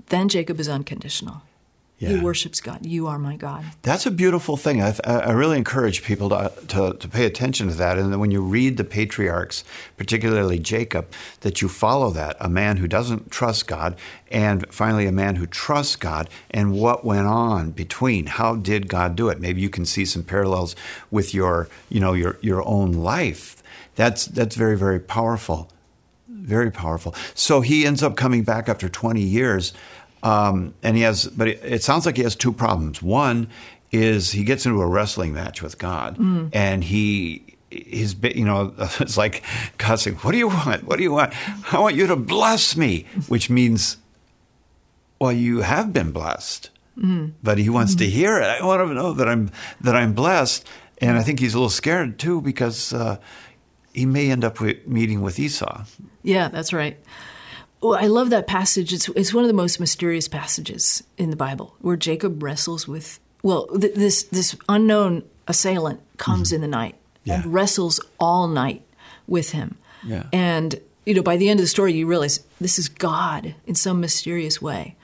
Then Jacob is unconditional. Yeah. He worships God. You are my God. That's a beautiful thing. I, I really encourage people to, to, to pay attention to that. And when you read the patriarchs, particularly Jacob, that you follow that, a man who doesn't trust God, and finally a man who trusts God, and what went on between. How did God do it? Maybe you can see some parallels with your, you know, your, your own life. That's, that's very, very powerful. Very powerful. So he ends up coming back after twenty years. Um, and he has, but it, it sounds like he has two problems. One is he gets into a wrestling match with God, mm. and he, he's, you know, it's like God's saying, "What do you want? What do you want? I want you to bless me," which means, well, you have been blessed, mm. but he wants mm. to hear it. I want to know that I'm that I'm blessed, and I think he's a little scared too because uh, he may end up with, meeting with Esau. Yeah, that's right. Well, I love that passage. It's, it's one of the most mysterious passages in the Bible, where Jacob wrestles with, well, th this this unknown assailant comes mm-hmm. in the night yeah. and wrestles all night with him. Yeah. And, you know, by the end of the story, you realize this is God in some mysterious way.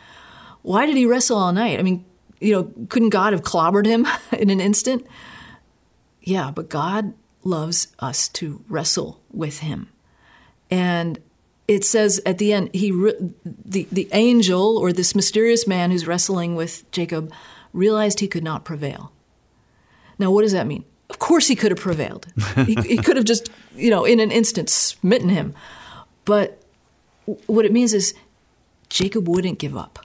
Why did he wrestle all night? I mean, you know, couldn't God have clobbered him in an instant? Yeah, but God loves us to wrestle with him. And it says at the end, he the, the angel, or this mysterious man who's wrestling with Jacob, realized he could not prevail. Now, what does that mean? Of course he could have prevailed. he, he could have just, you know, in an instant smitten him. But what it means is Jacob wouldn't give up.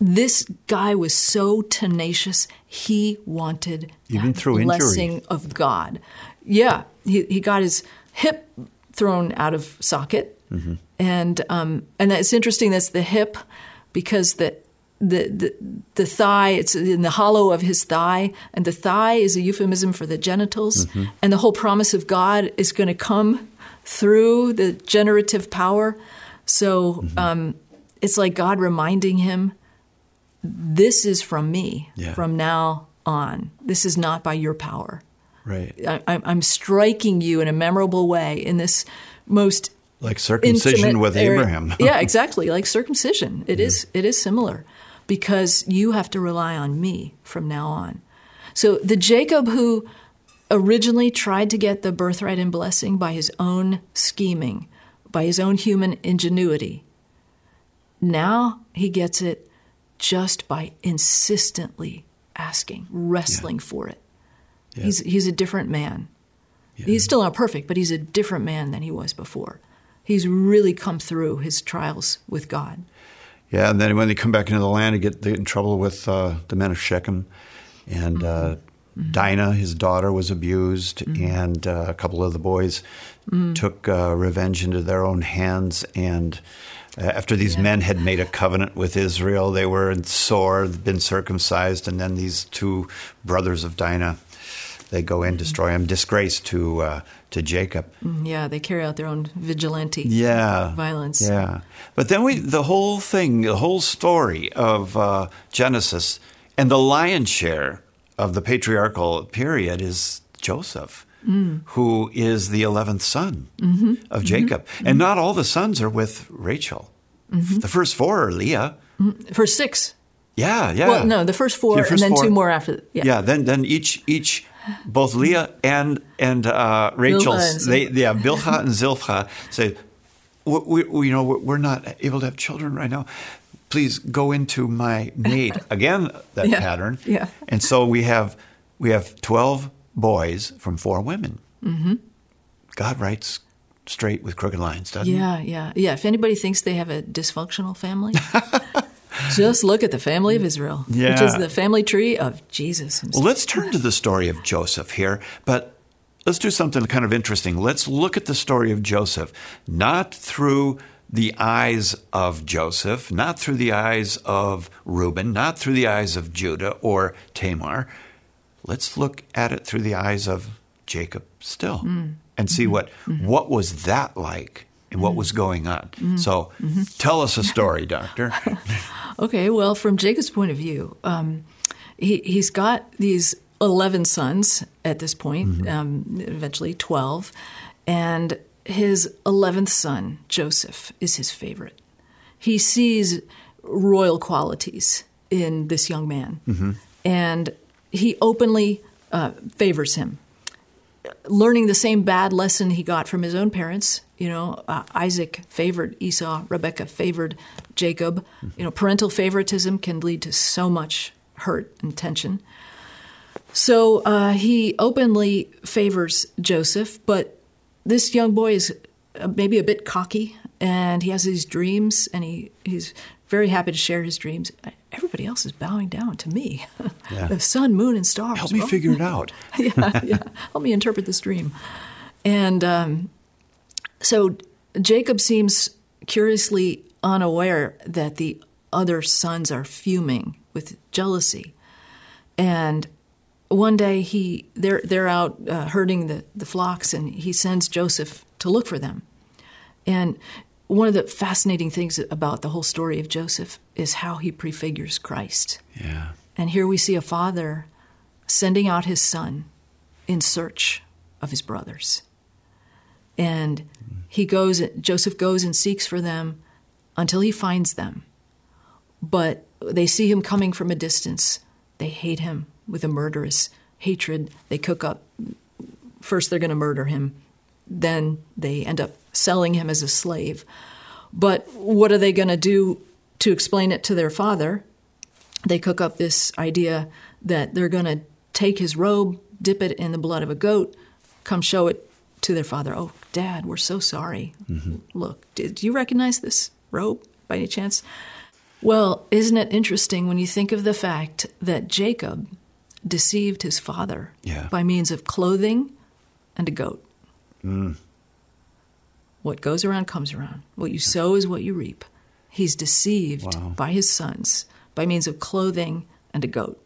This guy was so tenacious, he wanted Even that through blessing injury. of God. Yeah, he, he got his hip thrown out of socket, mm-hmm. and um, and that's interesting. That's the hip, because the, the the the thigh, it's in the hollow of his thigh, and the thigh is a euphemism for the genitals, mm-hmm. and the whole promise of God is going to come through the generative power. So mm-hmm. um, it's like God reminding him, "This is from me, yeah. from now on. This is not by your power." Right. I, I'm striking you in a memorable way in this most like circumcision with area. Abraham. Yeah, exactly. Like circumcision. It yeah. is it is similar because you have to rely on me from now on. So the Jacob who originally tried to get the birthright and blessing by his own scheming, by his own human ingenuity, now he gets it just by insistently asking, wrestling yeah. for it. Yeah. He's, he's a different man. Yeah. He's still not perfect, but he's a different man than he was before. He's really come through his trials with God. Yeah, and then when they come back into the land, they get, they get in trouble with uh, the men of Shechem. And uh, mm-hmm. Dinah, his daughter, was abused, mm-hmm. and uh, a couple of the boys mm-hmm. took uh, revenge into their own hands. And uh, after these yeah. men had made a covenant with Israel, they were in sore, been circumcised, and then these two brothers of Dinah, they go in, destroy him, disgrace to uh, to Jacob. Yeah, they carry out their own vigilante yeah, violence. Yeah, but then we the whole thing, the whole story of uh, Genesis, and the lion's share of the patriarchal period is Joseph, mm. who is the eleventh son mm-hmm. of Jacob. Mm-hmm. And not all the sons are with Rachel. Mm-hmm. The first four are Leah. Mm-hmm. First six. Yeah, yeah. Well, no, the first four, the first and then four. two more after. Yeah, yeah then then each each. Both Leah and and uh, Rachel, Bilhah and they, yeah, Bilhah and Zilpha say, we, we, you know, we're not able to have children right now. Please go into my maid again. That yeah. pattern, yeah. And so we have we have twelve boys from four women. Mm-hmm. God writes straight with crooked lines, doesn't he? Yeah, yeah, yeah. If anybody thinks they have a dysfunctional family. Just look at the family of Israel, yeah. which is the family tree of Jesus himself. Well, let's turn to the story of Joseph here, but let's do something kind of interesting. Let's look at the story of Joseph, not through the eyes of Joseph, not through the eyes of Reuben, not through the eyes of Judah or Tamar. Let's look at it through the eyes of Jacob still mm. and see mm-hmm. what, mm-hmm. what was that like and what was going on. Mm-hmm. So mm-hmm. tell us a story, Doctor. Okay, well, from Jacob's point of view, um, he, he's got these eleven sons at this point, mm-hmm. um, eventually twelve, and his eleventh son, Joseph, is his favorite. He sees royal qualities in this young man, mm-hmm. and he openly uh, favors him, learning the same bad lesson he got from his own parents. You know, uh, Isaac favored Esau, Rebekah favored Jacob. You know, parental favoritism can lead to so much hurt and tension. So uh, he openly favors Joseph, but this young boy is maybe a bit cocky, and he has these dreams, and he, he's very happy to share his dreams. Everybody else is bowing down to me. Yeah. The sun, moon, and stars. Help me well, figure it out. yeah, yeah. Help me interpret this dream. And um, so Jacob seems curiously unaware that the other sons are fuming with jealousy. And one day he they're, they're out uh, herding the, the flocks, and he sends Joseph to look for them. And one of the fascinating things about the whole story of Joseph is how he prefigures Christ. Yeah. And here we see a father sending out his son in search of his brothers. And he goes, Joseph goes and seeks for them until he finds them. But they see him coming from a distance. They hate him with a murderous hatred. They cook up, first they're going to murder him. Then they end up selling him as a slave. But what are they going to do to explain it to their father? They cook up this idea that they're going to take his robe, dip it in the blood of a goat, come show it to their father. Oh, Dad, we're so sorry. Mm-hmm. Look, do, do you recognize this robe by any chance? Well, isn't it interesting when you think of the fact that Jacob deceived his father yeah. by means of clothing and a goat? Mm. What goes around comes around. What you sow is what you reap. He's deceived wow. by his sons by means of clothing and a goat.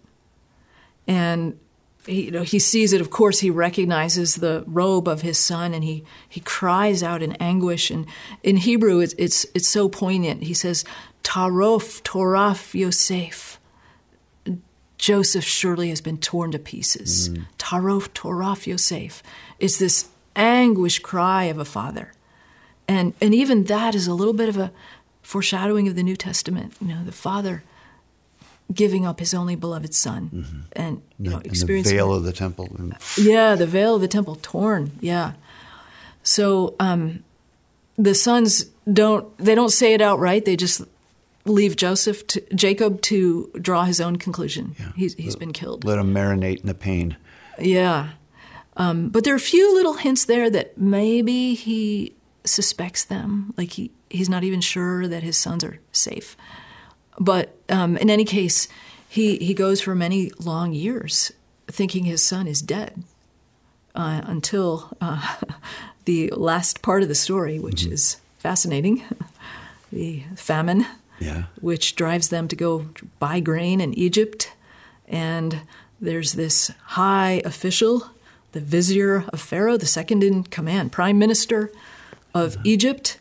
And he, you know, he sees it. Of course, he recognizes the robe of his son, and he, he cries out in anguish. And in Hebrew, it's it's, it's so poignant. He says, "Tarof, toraf, Yosef." Joseph surely has been torn to pieces. Mm. Tarof, toraf, Yosef. It's this anguish cry of a father. And, and even that is a little bit of a foreshadowing of the New Testament. You know, the Father giving up his only beloved Son, mm-hmm. and you know, and experiencing the veil of the temple. And yeah, the veil of the temple torn. Yeah, so um, the sons don't they don't say it outright. They just leave Joseph to, Jacob to draw his own conclusion. Yeah. He's he's let, been killed. Let him marinate in the pain. Yeah, um, but there are a few little hints there that maybe he suspects them. Like he he's not even sure that his sons are safe. But um, in any case, he, he goes for many long years thinking his son is dead uh, until uh, the last part of the story, which mm-hmm. is fascinating, the famine, yeah. which drives them to go buy grain in Egypt. And there's this high official, the vizier of Pharaoh, the second in command, prime minister of mm-hmm. Egypt,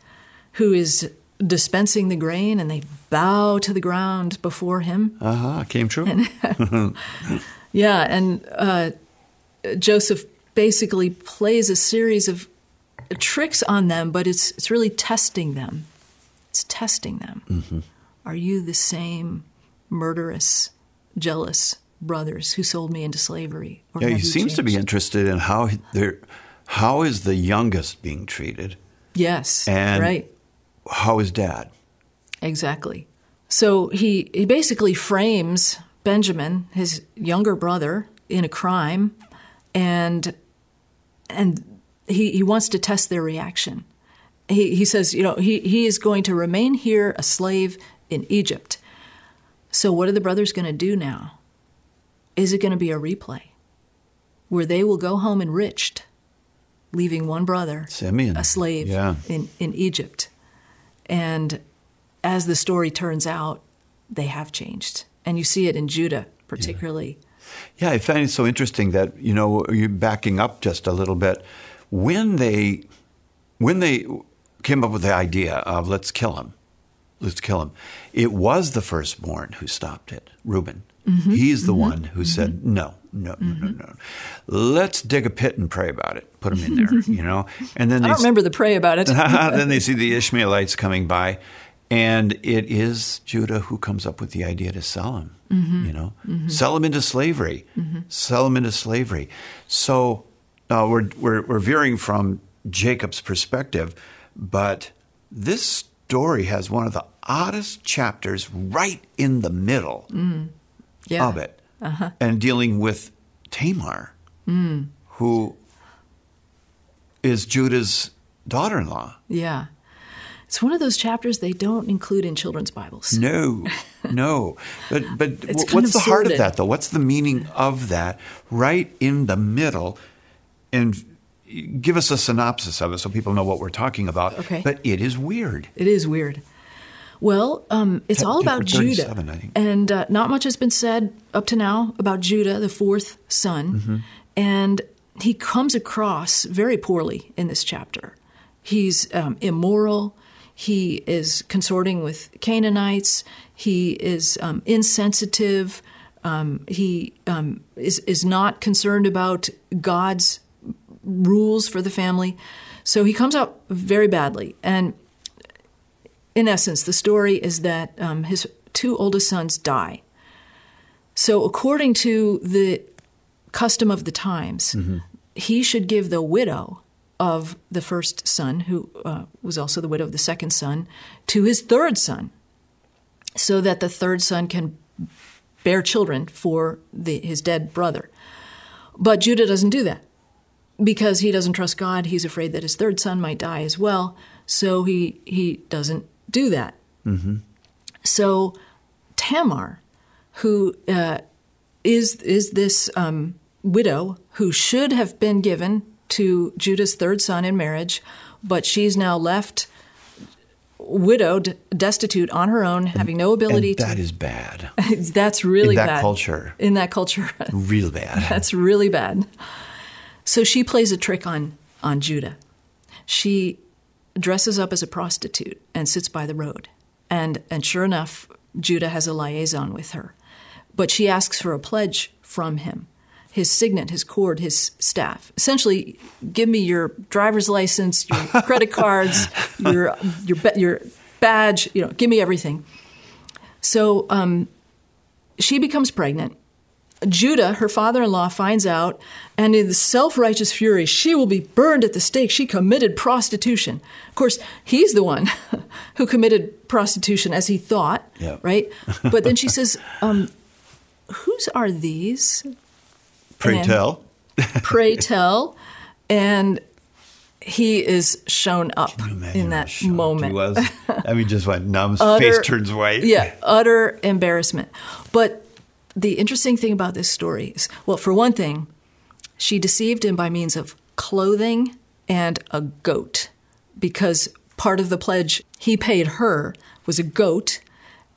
who is dispensing the grain, and they bow to the ground before him. Aha, uh-huh, came true. And yeah, and uh, Joseph basically plays a series of tricks on them, but it's it's really testing them. It's testing them. Mm-hmm. Are you the same murderous, jealous brothers who sold me into slavery? Or yeah, he seems changed? to be interested in how they're, how is the youngest being treated? Yes, and right. How is dad? Exactly. So he, he basically frames Benjamin, his younger brother, in a crime, and and he, he wants to test their reaction. He, he says, you know, he, he is going to remain here a slave in Egypt. So what are the brothers going to do now? Is it going to be a replay where they will go home enriched, leaving one brother, Simeon, a slave yeah. in, in Egypt? And as the story turns out, they have changed. And you see it in Judah, particularly. Yeah, yeah, I find it so interesting that, you know, you're backing up just a little bit. When they, when they came up with the idea of let's kill him, let's kill him, it was the firstborn who stopped it, Reuben. Mm-hmm. He's the mm-hmm. one who mm-hmm. said, no, no, mm-hmm. no, no, no. Let's dig a pit and pray about it. Put him in there, you know. And then I don't remember the pray about it. Then they see the Ishmaelites coming by, and it is Judah who comes up with the idea to sell him, mm-hmm. you know. Mm-hmm. Sell him into slavery. Mm-hmm. Sell him into slavery. So uh, we're, we're, we're veering from Jacob's perspective, but this story has one of the oddest chapters right in the middle. Mm-hmm. Yeah. of it, uh-huh. and dealing with Tamar, mm. who is Judah's daughter-in-law. Yeah. It's one of those chapters they don't include in children's Bibles. No, no. But, but what's the heart of that, though? What's the meaning of that right in the middle? And give us a synopsis of it so people know what we're talking about. Okay. But it is weird. It is weird. Well, um, it's all about Judah, and uh, not much has been said up to now about Judah, the fourth son, mm-hmm. and he comes across very poorly in this chapter. He's um, immoral, he is consorting with Canaanites, he is um, insensitive, um, he um, is, is not concerned about God's rules for the family, so he comes out very badly, and in essence, the story is that um, his two oldest sons die. So according to the custom of the times, mm-hmm. he should give the widow of the first son, who uh, was also the widow of the second son, to his third son, so that the third son can bear children for the, his dead brother. But Judah doesn't do that. Because he doesn't trust God, he's afraid that his third son might die as well, so he, he doesn't do that. Mm-hmm. So Tamar, who uh, is is this um, widow who should have been given to Judah's third son in marriage, but she's now left widowed, destitute, on her own, having no ability to... And that to, is bad. That's really bad. In that bad. culture. In that culture. Real bad. That's really bad. So she plays a trick on, on Judah. She dresses up as a prostitute and sits by the road. And and sure enough, Judah has a liaison with her. But she asks for a pledge from him. his signet, his cord, his staff. Essentially, give me your driver's license, your credit cards, your your your badge. You know, give me everything. So um, she becomes pregnant. Judah, her father-in-law, finds out, and in the self-righteous fury, she will be burned at the stake. She committed prostitution. Of course, he's the one who committed prostitution, as he thought, yep. right? But then she says, um, whose are these? Pray and, tell. Pray tell. And he is shown up in that moment. He was. I mean, just went numb, utter, face turns white. Yeah, utter embarrassment. But the interesting thing about this story is, well, for one thing, she deceived him by means of clothing and a goat, because part of the pledge he paid her was a goat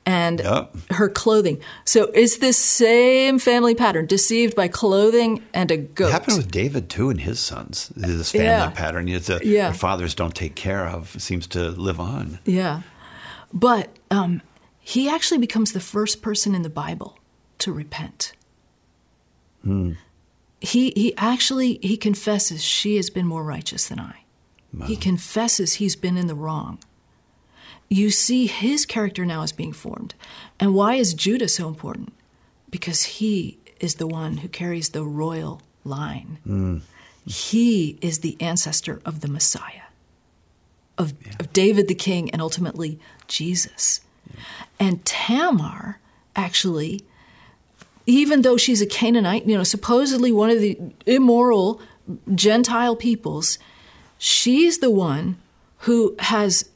and yep. her clothing. So it's this same family pattern, deceived by clothing and a goat. It happened with David, too, and his sons, this family yeah. pattern. It's a, yeah. their fathers don't take care of. It seems to live on. Yeah. But um, he actually becomes the first person in the Bible to repent. Hmm. He he actually he confesses she has been more righteous than I. Wow. He confesses he's been in the wrong. You see his character now is being formed. And why is Judah so important? Because he is the one who carries the royal line. Mm. He is the ancestor of the Messiah, of, yeah. of David the king, and ultimately Jesus. Yeah. And Tamar actually, even though she's a Canaanite, you know, supposedly one of the immoral Gentile peoples, she's the one who has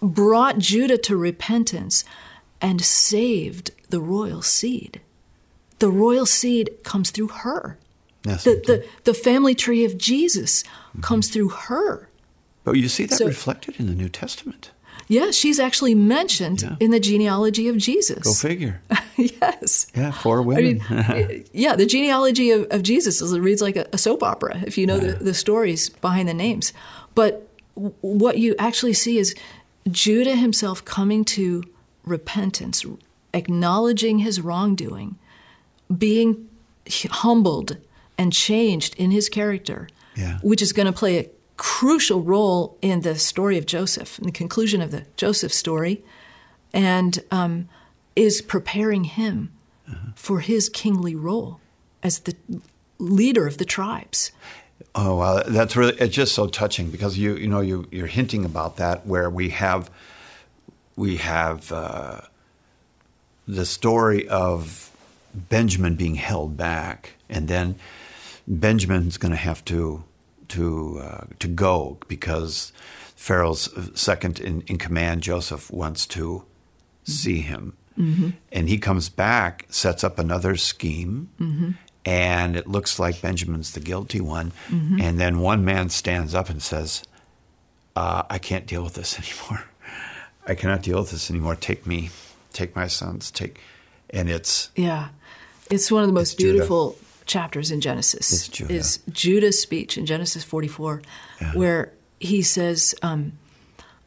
brought Judah to repentance and saved the royal seed. The royal seed comes through her. Yes, the, the, the family tree of Jesus mm-hmm. comes through her. But you see that so, reflected in the New Testament. Yeah, she's actually mentioned yeah. in the genealogy of Jesus. Go figure. Yes. Yeah, four women. I mean, yeah, the genealogy of, of Jesus is, it reads like a, a soap opera, if you know yeah. the, the stories behind the names. But what you actually see is Judah himself coming to repentance, acknowledging his wrongdoing, being humbled and changed in his character, yeah. which is going to play a crucial role in the story of Joseph, in the conclusion of the Joseph story, and um, is preparing him uh-huh. for his kingly role as the leader of the tribes. Oh, wow. That's really, it's just so touching, because you, you know, you, you're hinting about that, where we have, we have uh, the story of Benjamin being held back, and then Benjamin's going to have to to uh, to go, because Pharaoh's second in, in command, Joseph, wants to see him. Mm-hmm. And he comes back, sets up another scheme, mm-hmm. and it looks like Benjamin's the guilty one. Mm-hmm. And then one man stands up and says, uh, I can't deal with this anymore. I cannot deal with this anymore. Take me, take my sons, take... And it's... Yeah. It's one of the most beautiful... Judah. Chapters in Genesis it's Judah. is Judah's speech in Genesis forty-four, yeah. where he says, um,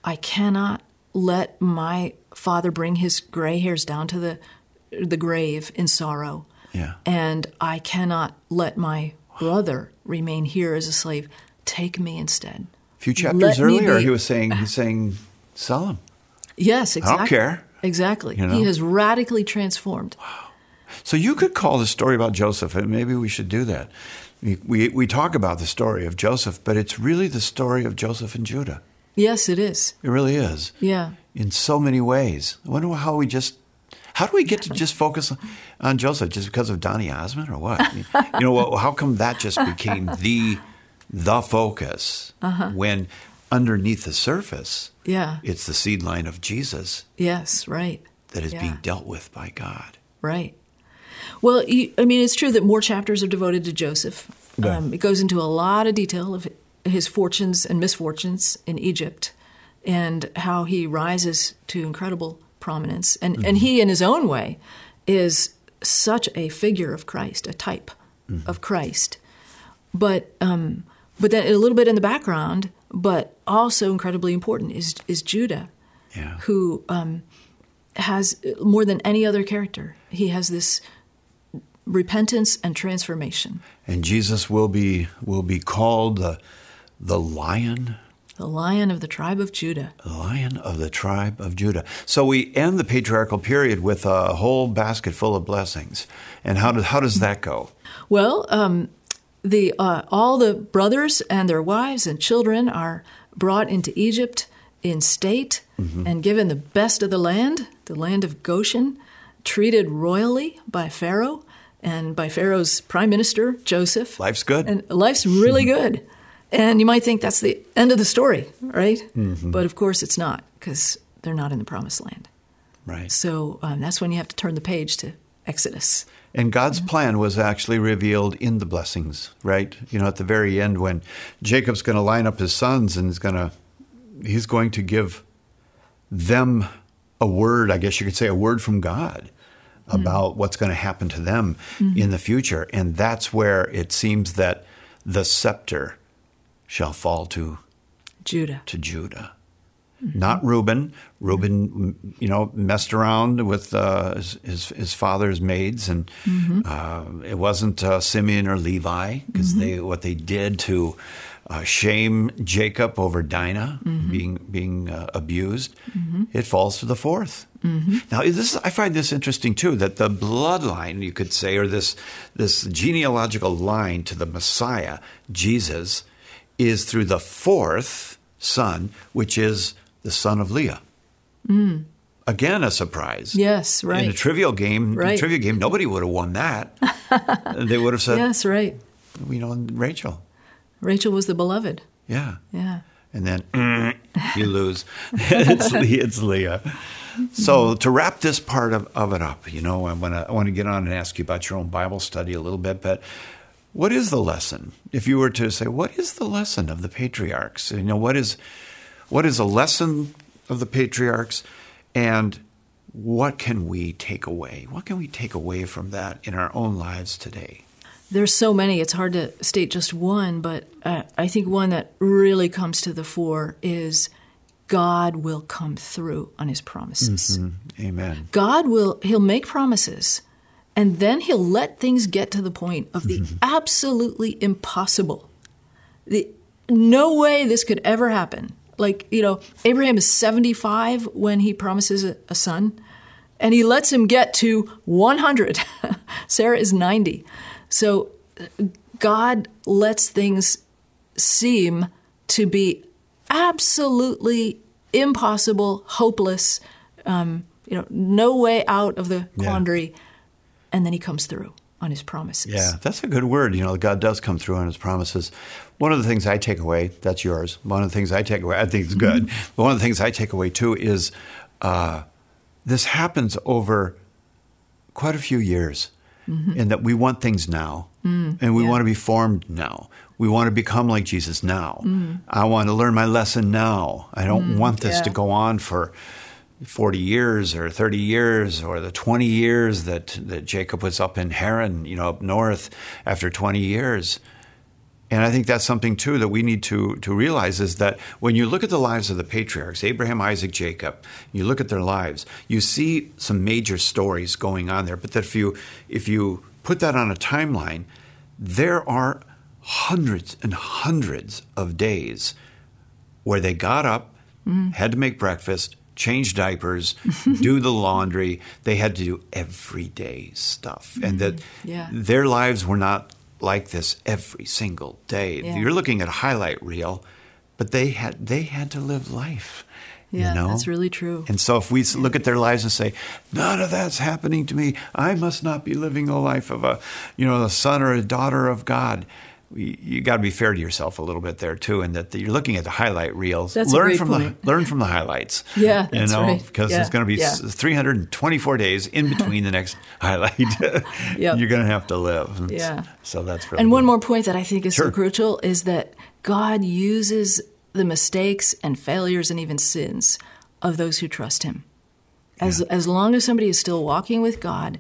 I cannot let my father bring his gray hairs down to the the grave in sorrow, yeah. and I cannot let my brother remain here as a slave. Take me instead. A few chapters let earlier, he was saying, he's saying, sell him. Yes, exactly. I don't care. Exactly. You know? He has radically transformed. Wow. So you could call the story about Joseph, and maybe we should do that. We, we, we talk about the story of Joseph, but it's really the story of Joseph and Judah. Yes, it is. It really is. Yeah. In so many ways. I wonder how we just, how do we get to just focus on, on Joseph, just because of Donny Osmond or what? I mean, you know, how come that just became the, the focus uh-huh. when underneath the surface, yeah. it's the seed line of Jesus. Yes, right. That is yeah. being dealt with by God. Right. Well, I mean, it's true that more chapters are devoted to Joseph. Yeah. Um, it goes into a lot of detail of his fortunes and misfortunes in Egypt, and how he rises to incredible prominence. And, mm-hmm. and he, in his own way, is such a figure of Christ, a type mm-hmm. of Christ. But um, but then a little bit in the background, but also incredibly important, is, is Judah, yeah. who um, has, more than any other character, he has this repentance and transformation. And Jesus will be will be called the the Lion. The Lion of the tribe of Judah. The Lion of the tribe of Judah. So we end the patriarchal period with a whole basket full of blessings. And how does how does that go? Well, um, the uh, all the brothers and their wives and children are brought into Egypt in state, mm-hmm. and given the best of the land, the land of Goshen, treated royally by Pharaoh and by Pharaoh's prime minister Joseph. Life's good. And life's really good. And you might think that's the end of the story, right? Mm-hmm. But of course it's not, because they're not in the promised land. Right. So um, that's when you have to turn the page to Exodus. And God's mm-hmm. plan was actually revealed in the blessings, right? You know, at the very end when Jacob's going to line up his sons and he's going to, he's going to give them a word, I guess you could say, a word from God about mm-hmm. what's going to happen to them mm-hmm. in the future. And that's where it seems that the scepter shall fall to Judah. To Judah, mm-hmm. not Reuben. Reuben, you know, messed around with uh, his his father's maids, and mm-hmm. uh, it wasn't uh, Simeon or Levi, because mm-hmm. they what they did to uh, shame Jacob over Dinah mm-hmm. being being uh, abused. Mm-hmm. It falls to the fourth. Mm-hmm. Now, this I find this interesting too, that the bloodline, you could say, or this this genealogical line to the Messiah, Jesus, is through the fourth son, which is the son of Leah. Mm. Again, a surprise. Yes, right. In a trivial game, right. in a trivial game, nobody would have won that. They would have said, "Yes, right." You know, Rachel. Rachel was the beloved. Yeah. Yeah. And then mm, you lose. it's, it's Leah. So to wrap this part of, of it up, you know, I want to I want to get on and ask you about your own Bible study a little bit, but. What is the lesson? If you were to say, what is the lesson of the patriarchs? You know, what is what is a lesson of the patriarchs, and what can we take away? What can we take away from that in our own lives today? There's so many. It's hard to state just one, but uh, I think one that really comes to the fore is God will come through on his promises. Mm-hmm. Amen. God will, he'll make promises. And then he'll let things get to the point of the mm-hmm. absolutely impossible. The no way this could ever happen. Like, you know, Abraham is seventy-five when he promises a, a son, and he lets him get to one hundred. Sarah is ninety. So God lets things seem to be absolutely impossible, hopeless, um, you know, no way out of the quandary. Yeah. And then he comes through on his promises. Yeah, that's a good word. You know, God does come through on his promises. One of the things I take away, that's yours. One of the things I take away, I think it's good. Mm-hmm. But one of the things I take away too is uh, this happens over quite a few years, mm-hmm. in that we want things now, mm-hmm. and we yeah. want to be formed now. We want to become like Jesus now. Mm-hmm. I want to learn my lesson now. I don't mm-hmm. want this yeah. to go on for forty years or thirty years or the twenty years that, that Jacob was up in Haran, you know, up north after twenty years. And I think that's something, too, that we need to, to realize is that when you look at the lives of the patriarchs, Abraham, Isaac, Jacob, you look at their lives, you see some major stories going on there. But that if you, if you put that on a timeline, there are hundreds and hundreds of days where they got up, mm. had to make breakfast, change diapers, do the laundry. They had to do everyday stuff. And that yeah. their lives were not like this every single day. Yeah. You're looking at a highlight reel, but they had they had to live life. Yeah, you know? That's really true. And so if we yeah. look at their lives and say, none of that's happening to me, I must not be living a life of a, you know, a son or a daughter of God. You got to be fair to yourself a little bit there too, and that you're looking at the highlight reels. That's learn a great from point. the learn from the highlights. Yeah, that's you know, right. Because yeah. there's going to be yeah. three hundred twenty-four days in between the next highlight. yep. You're going to have to live. Yeah. So that's really and good. One more point that I think is sure. so crucial is that God uses the mistakes and failures and even sins of those who trust Him. As yeah. as long as somebody is still walking with God,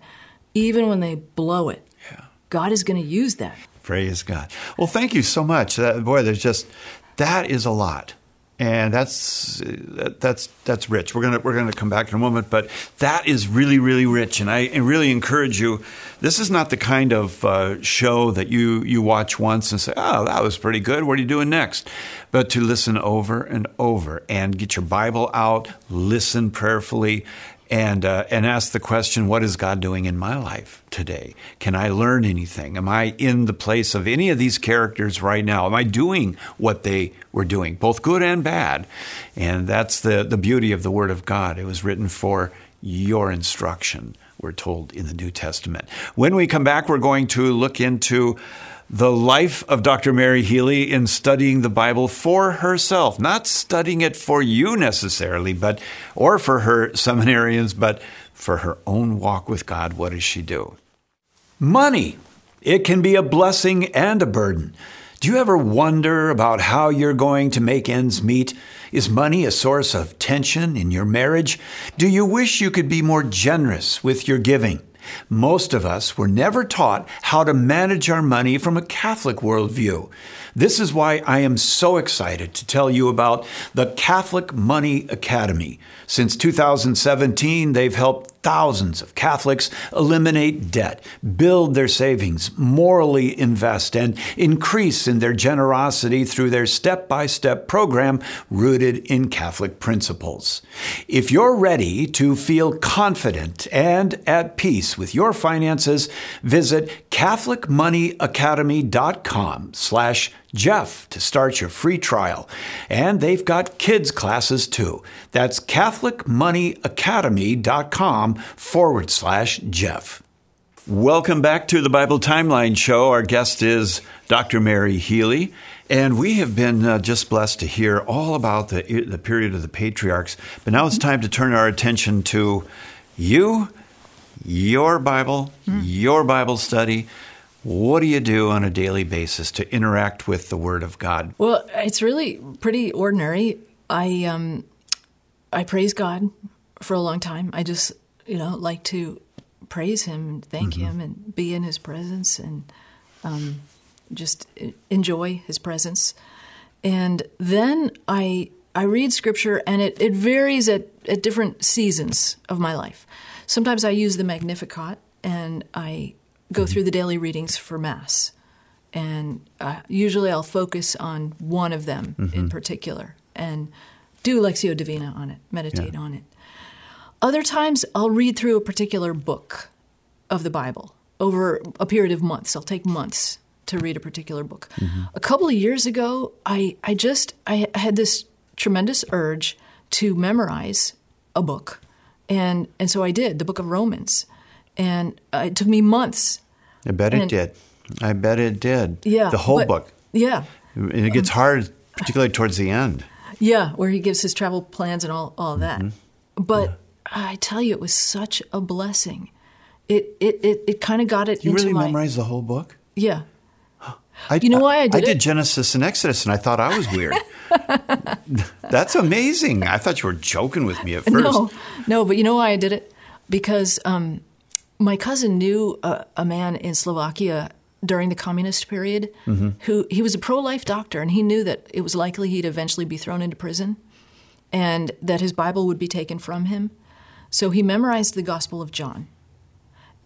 even when they blow it, yeah. God is going to use that. Praise God. Well, thank you so much. That, boy, there's just, that is a lot. And that's that's that's rich. We're gonna we're gonna come back in a moment, but that is really really rich. And I really encourage you. This is not the kind of uh, show that you you watch once and say, "Oh, that was pretty good. What are you doing next?" But to listen over and over, and get your Bible out, listen prayerfully, and uh, and ask the question, "What is God doing in my life today? Can I learn anything? Am I in the place of any of these characters right now? Am I doing what they we're doing, both good and bad?" And that's the, the beauty of the Word of God. It was written for your instruction, we're told in the New Testament. When we come back, we're going to look into the life of Doctor Mary Healy in studying the Bible for herself, not studying it for you necessarily, but or for her seminarians, but for her own walk with God. What does she do? Money. It can be a blessing and a burden. Do you ever wonder about how you're going to make ends meet? Is money a source of tension in your marriage? Do you wish you could be more generous with your giving? Most of us were never taught how to manage our money from a Catholic worldview. This is why I am so excited to tell you about the Catholic Money Academy. Since two thousand seventeen, they've helped thousands of Catholics eliminate debt, build their savings, morally invest, and increase in their generosity through their step-by-step program rooted in Catholic principles. If you're ready to feel confident and at peace with your finances, visit catholic money academy dot com slash Jeff to start your free trial. And they've got kids classes too. That's catholic money academy dot com forward slash Jeff. Welcome back to the Bible Timeline Show. Our guest is Doctor Mary Healy. And we have been uh, just blessed to hear all about the, the period of the patriarchs. But now it's time to turn our attention to you, your Bible, mm. your Bible study. What do you do on a daily basis to interact with the Word of God? Well, it's really pretty ordinary. I um, I praise God for a long time. I just, you know, like to praise Him and thank mm-hmm. Him and be in His presence and um, just enjoy His presence. And then I I read Scripture, and it, it varies at, at different seasons of my life. Sometimes I use the Magnificat, and I go through the daily readings for Mass, and uh, usually I'll focus on one of them mm-hmm. in particular and do Lectio Divina on it, meditate yeah. on it. Other times I'll read through a particular book of the Bible over a period of months. I'll take months to read a particular book. Mm-hmm. A couple of years ago, I, I just I had this tremendous urge to memorize a book, and, and so I did, the book of Romans. And uh, it took me months. I bet and, it did. I bet it did. Yeah. The whole but, book. Yeah. And it gets um, hard, particularly towards the end. Yeah, where he gives his travel plans and all, all that. Mm-hmm. But yeah. I tell you, it was such a blessing. It it, it, it kind of got it you into really my... You really memorized the whole book? Yeah. I, you know why I did I, I did it? Genesis and Exodus, and I thought I was weird. That's amazing. I thought you were joking with me at first. No, no, but you know why I did it? Because... Um, my cousin knew a, a man in Slovakia during the communist period mm-hmm. who he was a pro-life doctor, and he knew that it was likely he'd eventually be thrown into prison and that his Bible would be taken from him. So he memorized the Gospel of John.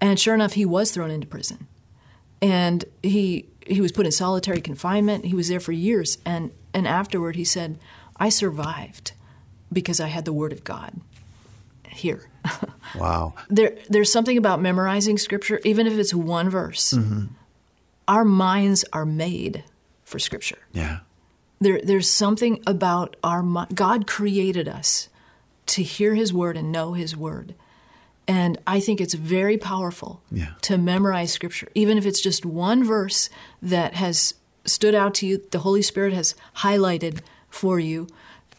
And sure enough, he was thrown into prison. And he he was put in solitary confinement. He was there for years. And, and afterward, he said, "I survived because I had the Word of God here." Wow. There, there's something about memorizing Scripture, even if it's one verse. Mm-hmm. Our minds are made for Scripture. Yeah. There, there's something about our mind. God created us to hear His Word and know His Word. And I think it's very powerful yeah. to memorize Scripture, even if it's just one verse that has stood out to you, the Holy Spirit has highlighted for you.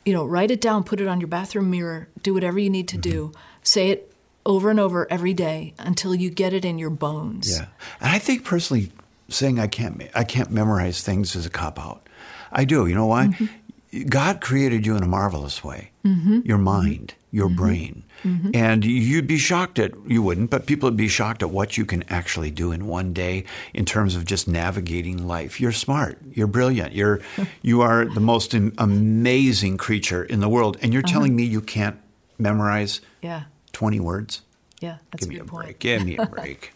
You know, write it down, put it on your bathroom mirror, do whatever you need to mm-hmm. do. Say it over and over every day until you get it in your bones. Yeah, and I think personally saying I can't I can't memorize things is a cop-out. I do. You know why? Mm-hmm. God created you in a marvelous way, mm-hmm. your mind, your mm-hmm. brain. Mm-hmm. And you'd be shocked at, you wouldn't, but people would be shocked at what you can actually do in one day in terms of just navigating life. You're smart. You're brilliant. You're, you are the most in, amazing creature in the world. And you're uh-huh. telling me you can't memorize yeah. twenty words? Yeah, that's Give a good me a point. break. Give me a break.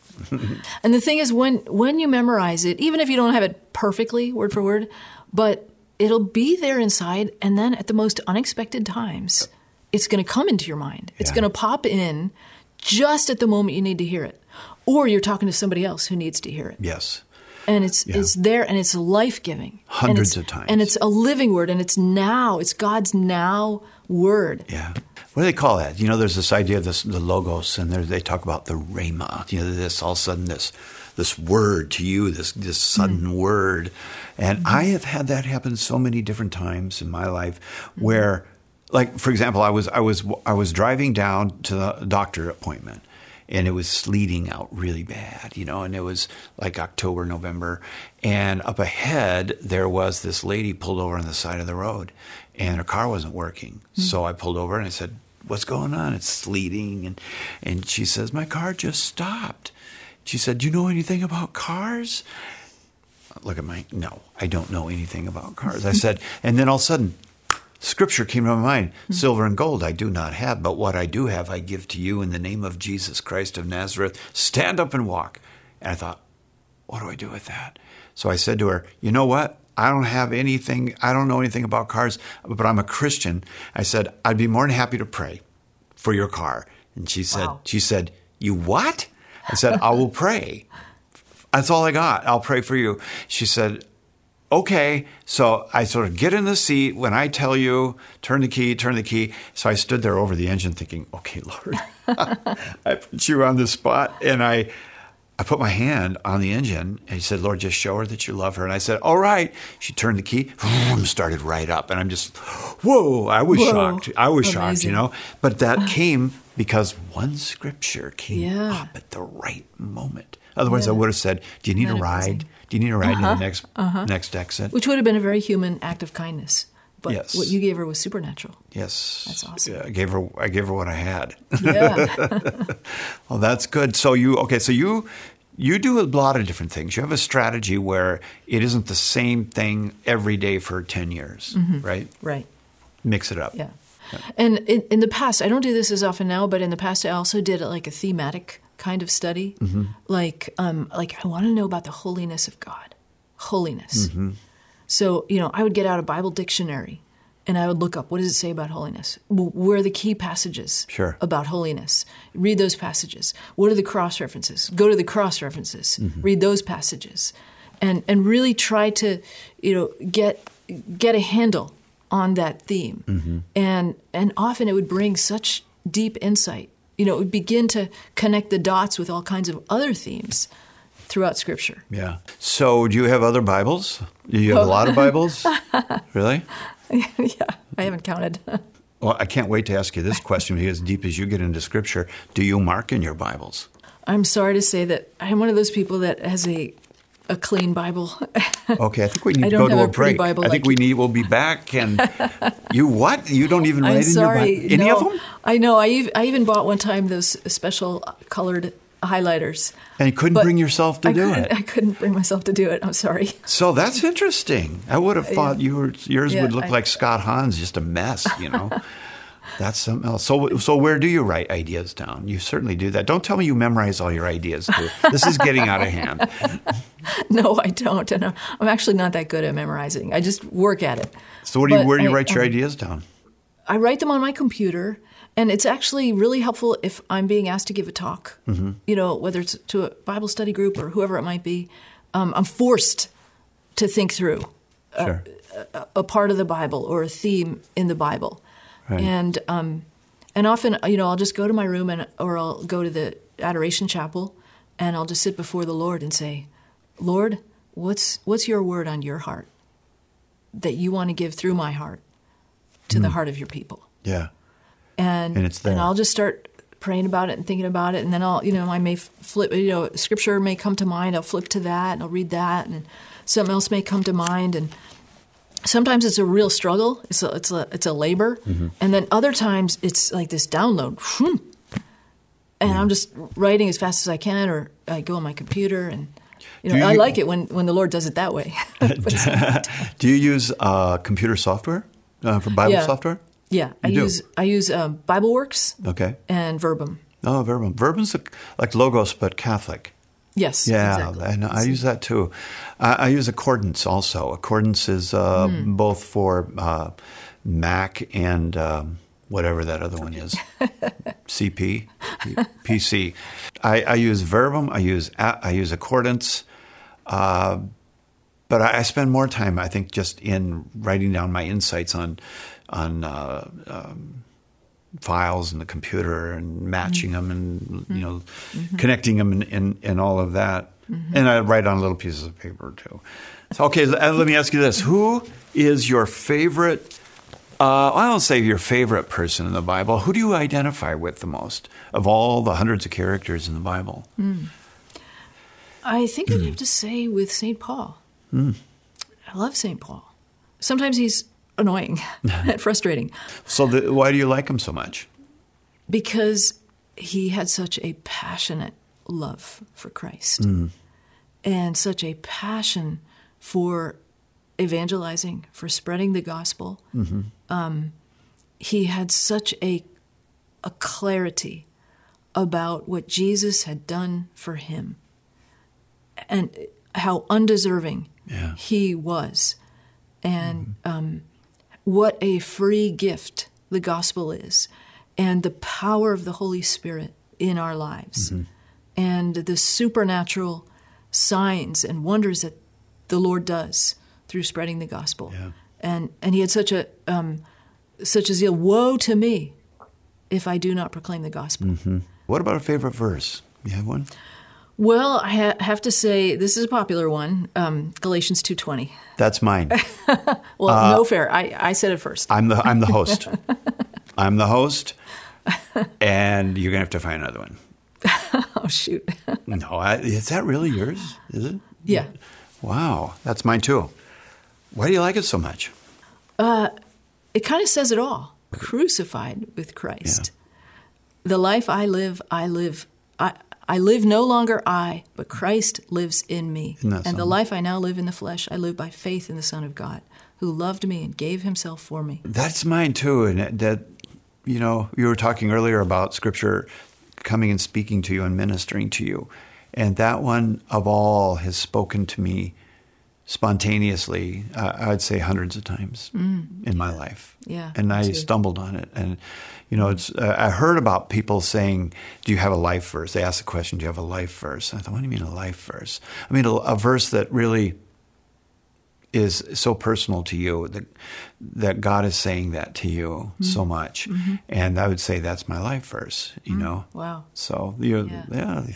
And the thing is, when, when you memorize it, even if you don't have it perfectly, word for word, but it'll be there inside, and then at the most unexpected times, it's going to come into your mind. It's yeah. going to pop in just at the moment you need to hear it. Or you're talking to somebody else who needs to hear it. Yes. And it's yeah. it's there, and it's life-giving. Hundreds of times. And it's a living word, and it's now. It's God's now word. Yeah. What do they call that? You know, there's this idea of this, the logos, and they talk about the rhema. You know, this, all of a sudden, this. This word to you, this this sudden mm-hmm. word. And mm-hmm. I have had that happen so many different times in my life mm-hmm. where, like, for example, I was, I, was, I was driving down to the doctor appointment, and it was sleeting out really bad, you know, and it was like October, November. And up ahead, there was this lady pulled over on the side of the road, and her car wasn't working. Mm-hmm. So I pulled over, and I said, "What's going on? It's sleeting." And, and she says, "My car just stopped." She said, "Do you know anything about cars?" Look at my, no, I don't know anything about cars. I said, and then all of a sudden, scripture came to my mind. Silver and gold I do not have, but what I do have I give to you in the name of Jesus Christ of Nazareth. Stand up and walk. And I thought, what do I do with that? So I said to her, "You know what? I don't have anything, I don't know anything about cars, but I'm a Christian." I said, "I'd be more than happy to pray for your car." And she said, wow. she said, "You what?" I said, "I will pray. That's all I got. I'll pray for you." She said, "Okay." So I sort of get in the seat when I tell you, turn the key, turn the key. So I stood there over the engine thinking, okay, Lord, I put you on the spot. And I, I put my hand on the engine, and he said, "Lord, just show her that you love her." And I said, "All right." She turned the key, and started right up. And I'm just, whoa, I was whoa. shocked. I was Amazing. shocked, you know. But that came because one scripture came yeah. up at the right moment. Otherwise, yeah. I would have said, "Do you need Not a ride? Amazing. Do you need a ride uh-huh. to the next uh-huh. next exit?" Which would have been a very human act of kindness. But yes. what you gave her was supernatural. Yes. That's awesome. Yeah, I gave her I gave her what I had. Yeah. Well, that's good. So you okay, so you you do a lot of different things. You have a strategy where it isn't the same thing every day for ten years, mm-hmm. right? Right. Mix it up. Yeah. yeah. And in, in the past, I don't do this as often now, but in the past I also did like a thematic kind of study. Mm-hmm. Like um like I want to know about the holiness of God. Holiness. Mm-hmm. So, you know, I would get out a Bible dictionary, and I would look up, what does it say about holiness? Where are the key passages sure. about holiness? Read those passages. What are the cross-references? Go to the cross-references. Mm-hmm. Read those passages. And and really try to, you know, get get a handle on that theme. Mm-hmm. And, and often it would bring such deep insight. You know, it would begin to connect the dots with all kinds of other themes throughout Scripture. Yeah. So do you have other Bibles? Do you have oh. a lot of Bibles? Really? Yeah. I haven't counted. Well, I can't wait to ask you this question, because as deep as you get into Scripture, do you mark in your Bibles? I'm sorry to say that I'm one of those people that has a a clean Bible. Okay. I think we need to go to a, a break. Bible I like think we need, we'll be back. And you what? You don't even write I'm in sorry, your Bible? Any no, of them? I know. I even, I even bought one time those special colored highlighters. And you couldn't but bring yourself to I do it. I couldn't bring myself to do it. I'm sorry. So that's interesting. I would have thought yeah. you were, yours yeah, would look I, like Scott Hahn's, just a mess, you know. That's something else. So, so where do you write ideas down? You certainly do that. Don't tell me you memorize all your ideas, too. This is getting out of hand. No, I don't. And I'm actually not that good at memorizing. I just work at it. So what do you, where do you I, write your I, ideas down? I write them on my computer. And it's actually really helpful if I'm being asked to give a talk, mm-hmm. you know, whether it's to a Bible study group or whoever it might be. Um, I'm forced to think through a, sure. a, a part of the Bible or a theme in the Bible. Right. And um, and often, you know, I'll just go to my room and or I'll go to the Adoration Chapel, and I'll just sit before the Lord and say, "Lord, what's, what's your word on your heart that you want to give through my heart to mm. the heart of your people?" Yeah. And, and, it's and I'll just start praying about it and thinking about it. And then I'll, you know, I may flip, you know, scripture may come to mind. I'll flip to that, and I'll read that, and something else may come to mind. And sometimes it's a real struggle. It's a, it's a, it's a labor. Mm-hmm. And then other times it's like this download. And I'm just writing as fast as I can, or I go on my computer. And you know, you, I like it when, when the Lord does it that way. Do you use uh, computer software, uh, for Bible yeah. software? Yeah, you I do. use I use um, BibleWorks okay. and Verbum. Oh, Verbum. Verbum's a, like Logos, but Catholic. Yes, yeah, exactly. and I use that too. I, I use Accordance also. Accordance is uh, mm. both for uh, Mac and um, whatever that other one is, C P, P C. I, I use Verbum. I use I use Accordance, uh, but I, I spend more time, I think, just in writing down my insights on on. Uh, um, files and the computer and matching mm-hmm. them and, you know, mm-hmm. connecting them and, and, and all of that. Mm-hmm. And I write on little pieces of paper too. So, okay, let me ask you this. Who is your favorite, uh, I don't say your favorite person in the Bible. Who do you identify with the most of all the hundreds of characters in the Bible? Mm. I think I'd have to say with Saint Paul. Mm. I love Saint Paul. Sometimes he's annoying and frustrating. So the, why do you like him so much? Because he had such a passionate love for Christ mm. and such a passion for evangelizing, for spreading the gospel. Mm-hmm. um, he had such a, a clarity about what Jesus had done for him and how undeserving yeah. he was. And mm-hmm. um, what a free gift the gospel is, and the power of the Holy Spirit in our lives, mm-hmm. and the supernatural signs and wonders that the Lord does through spreading the gospel. Yeah. And and he had such a um, such a zeal. Woe to me if I do not proclaim the gospel. Mm-hmm. What about a favorite verse? You have one? Well, I ha have to say this is a popular one, um, Galatians two twenty. That's mine. well, uh, no fair. I, I said it first. I'm the I'm the host. I'm the host, and you're gonna have to find another one. oh shoot. no, I, is that really yours? Is it? Yeah. Wow, that's mine too. Why do you like it so much? Uh, it kind of says it all. Crucified with Christ, yeah. the life I live, I live. I. I live no longer I, but Christ lives in me. And the life I now live in the flesh, I live by faith in the Son of God, who loved me and gave himself for me. That's mine too. And that, you know, you were talking earlier about Scripture coming and speaking to you and ministering to you. And that one of all has spoken to me spontaneously, uh, I'd say hundreds of times mm, in my yeah. life. Yeah, and I too. stumbled on it. And, you know, it's, uh, I heard about people saying, do you have a life verse? They asked the question, do you have a life verse? And I thought, what do you mean a life verse? I mean, a, a verse that really is so personal to you, that, that God is saying that to you mm. so much. Mm-hmm. And I would say that's my life verse, you mm. know. Wow. So, you know, yeah. yeah.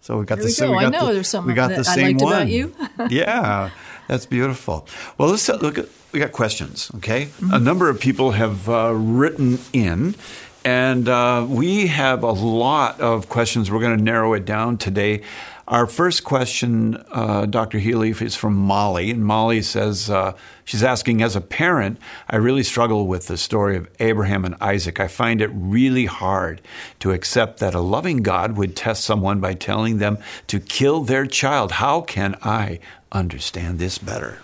So we got Here the same. Go. I know the, there's something we got that the same I liked one. About you. yeah, that's beautiful. Well, let's look at we got questions. Okay, mm-hmm. a number of people have uh, written in, and uh, we have a lot of questions. We're going to narrow it down today. Our first question, uh, Doctor Healy, is from Molly, and Molly says uh, she's asking, as a parent, I really struggle with the story of Abraham and Isaac. I find it really hard to accept that a loving God would test someone by telling them to kill their child. How can I understand this better?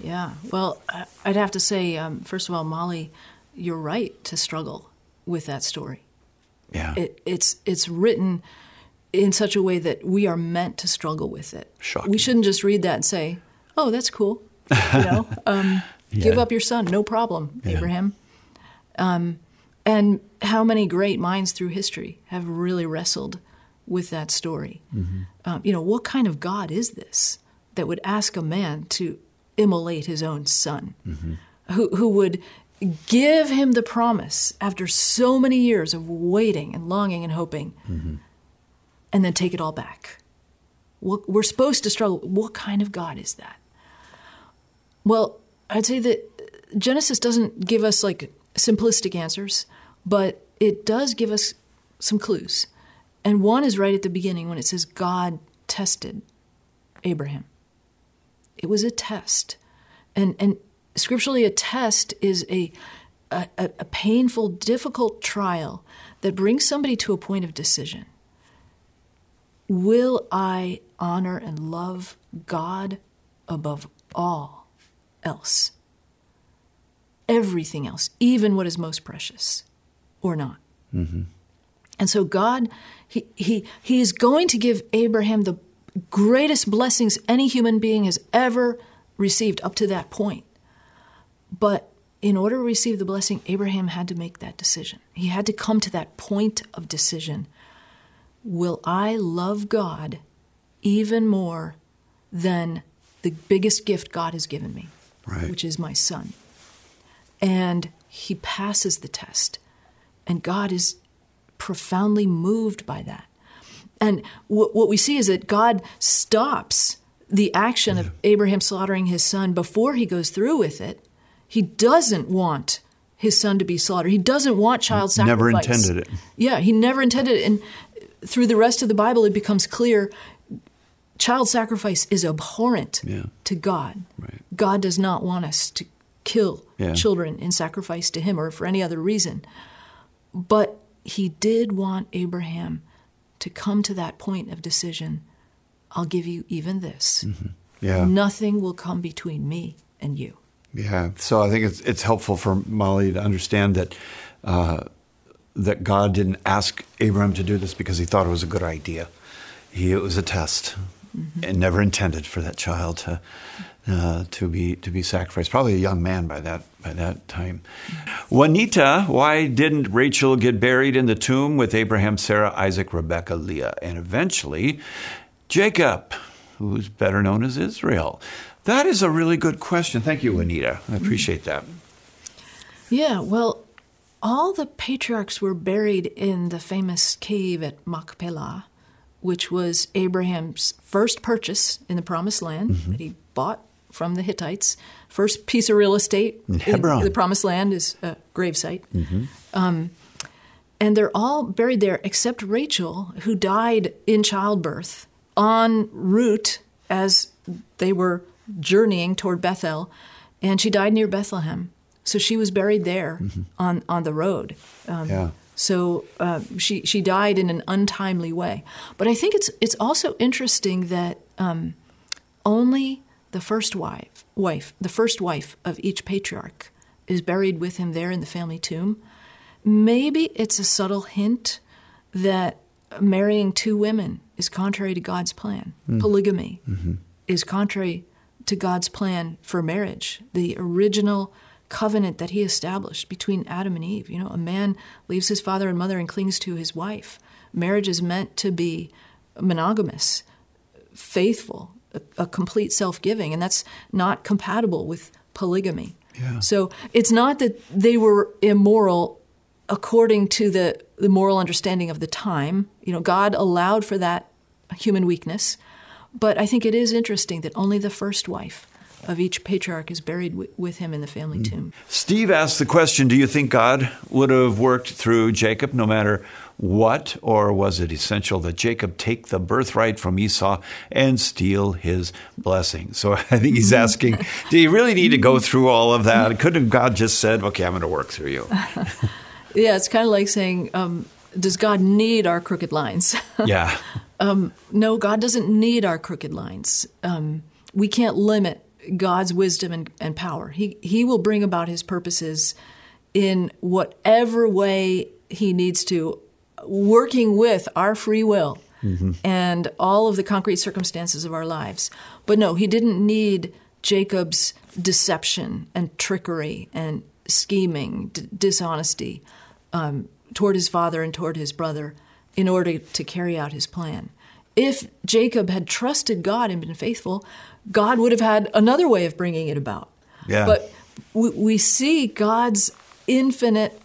Yeah, well, I'd have to say, um, first of all, Molly, you're right to struggle with that story. Yeah, it, it's it's written in such a way that we are meant to struggle with it. Shocking. We shouldn't just read that and say, oh, that's cool. You know, um, yeah. give up your son, no problem, yeah. Abraham. Um, and how many great minds through history have really wrestled with that story? Mm-hmm. um, you know, what kind of God is this that would ask a man to immolate his own son, mm-hmm. who, who would give him the promise after so many years of waiting and longing and hoping, mm-hmm. and then take it all back? We're supposed to struggle. What kind of God is that? Well, I'd say that Genesis doesn't give us like simplistic answers, but it does give us some clues. And one is right at the beginning when it says God tested Abraham. It was a test. And, and scripturally a test is a, a, a painful, difficult trial that brings somebody to a point of decision. Will I honor and love God above all else? Everything else, even what is most precious, or not. Mm-hmm. And so God, he, he, he is going to give Abraham the greatest blessings any human being has ever received up to that point. But in order to receive the blessing, Abraham had to make that decision. He had to come to that point of decision. Will I love God even more than the biggest gift God has given me, right, which is my son? And he passes the test. And God is profoundly moved by that. And w- what we see is that God stops the action yeah. of Abraham slaughtering his son before he goes through with it. He doesn't want his son to be slaughtered. He doesn't want child sacrifice. Never intended it. Yeah, he never intended it. And through the rest of the Bible, it becomes clear child sacrifice is abhorrent yeah. to God. Right. God does not want us to kill yeah. children in sacrifice to him or for any other reason. But he did want Abraham to come to that point of decision. I'll give you even this. Mm-hmm. Yeah. Nothing will come between me and you. Yeah. So I think it's it's helpful for Molly to understand that uh, that God didn't ask Abraham to do this because he thought it was a good idea. He it was a test, mm-hmm. and never intended for that child to uh, to be to be sacrificed. Probably a young man by that by that time. Mm-hmm. Juanita, why didn't Rachel get buried in the tomb with Abraham, Sarah, Isaac, Rebecca, Leah, and eventually Jacob, who's better known as Israel? That is a really good question. Thank you, Juanita. I appreciate that. Yeah, well, all the patriarchs were buried in the famous cave at Machpelah, which was Abraham's first purchase in the Promised Land mm-hmm. that he bought from the Hittites. First piece of real estate in Hebron. In the Promised Land is a gravesite. Mm-hmm. Um, and they're all buried there except Rachel, who died in childbirth en route as they were journeying toward Bethel, and she died near Bethlehem. So she was buried there mm-hmm. on, on the road. Um, yeah. So uh, she she died in an untimely way. But I think it's it's also interesting that um, only the first wife wife the first wife of each patriarch is buried with him there in the family tomb. Maybe it's a subtle hint that marrying two women is contrary to God's plan. Mm. Polygamy mm-hmm. is contrary to God's plan for marriage. The original covenant that he established between Adam and Eve. You know, a man leaves his father and mother and clings to his wife. Marriage is meant to be monogamous, faithful, a, a complete self-giving, and that's not compatible with polygamy. Yeah. So it's not that they were immoral according to the, the moral understanding of the time. You know, God allowed for that human weakness, but I think it is interesting that only the first wife of each patriarch is buried w- with him in the family tomb. Steve asked the question, do you think God would have worked through Jacob no matter what, or was it essential that Jacob take the birthright from Esau and steal his blessing? So I think he's asking, do you really need to go through all of that? Couldn't God just said, okay, I'm going to work through you? Yeah, it's kind of like saying, um, does God need our crooked lines? Yeah. Um, no, God doesn't need our crooked lines. Um, we can't limit God's wisdom and, and power. He he will bring about his purposes in whatever way he needs to, working with our free will mm-hmm. and all of the concrete circumstances of our lives. But no, he didn't need Jacob's deception and trickery and scheming, d- dishonesty um, toward his father and toward his brother in order to carry out his plan. If Jacob had trusted God and been faithful, God would have had another way of bringing it about. Yeah. But we, we see God's infinite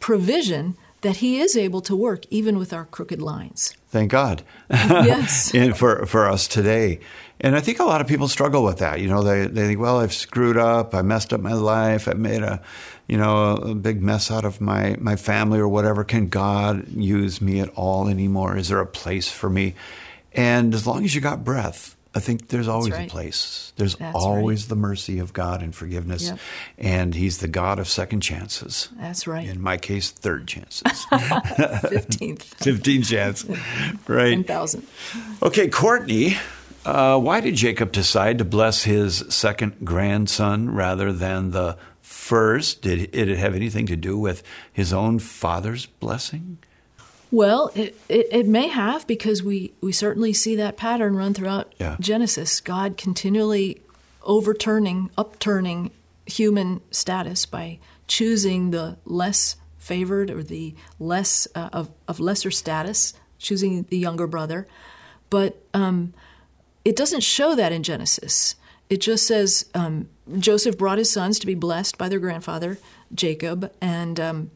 provision that he is able to work even with our crooked lines. Thank God. Yes. and for, for us today. And I think a lot of people struggle with that. You know, they, they think, well, I've screwed up. I messed up my life. I made a, you know, a big mess out of my, my family or whatever. Can God use me at all anymore? Is there a place for me? And as long as you got breath, I think there's always right. a place. There's That's always right. the mercy of God and forgiveness. Yep. And he's the God of second chances. That's right. In my case, third chances. Fifteenth. Fifteen chance. Right. Ten thousand. Okay, Courtney, uh, why did Jacob decide to bless his second grandson rather than the first? Did it have anything to do with his own father's blessing? Well, it, it, it may have, because we, we certainly see that pattern run throughout yeah. Genesis, God continually overturning, upturning human status by choosing the less favored or the less uh, of, of lesser status, choosing the younger brother. But um, it doesn't show that in Genesis. It just says um, Joseph brought his sons to be blessed by their grandfather, Jacob, and um,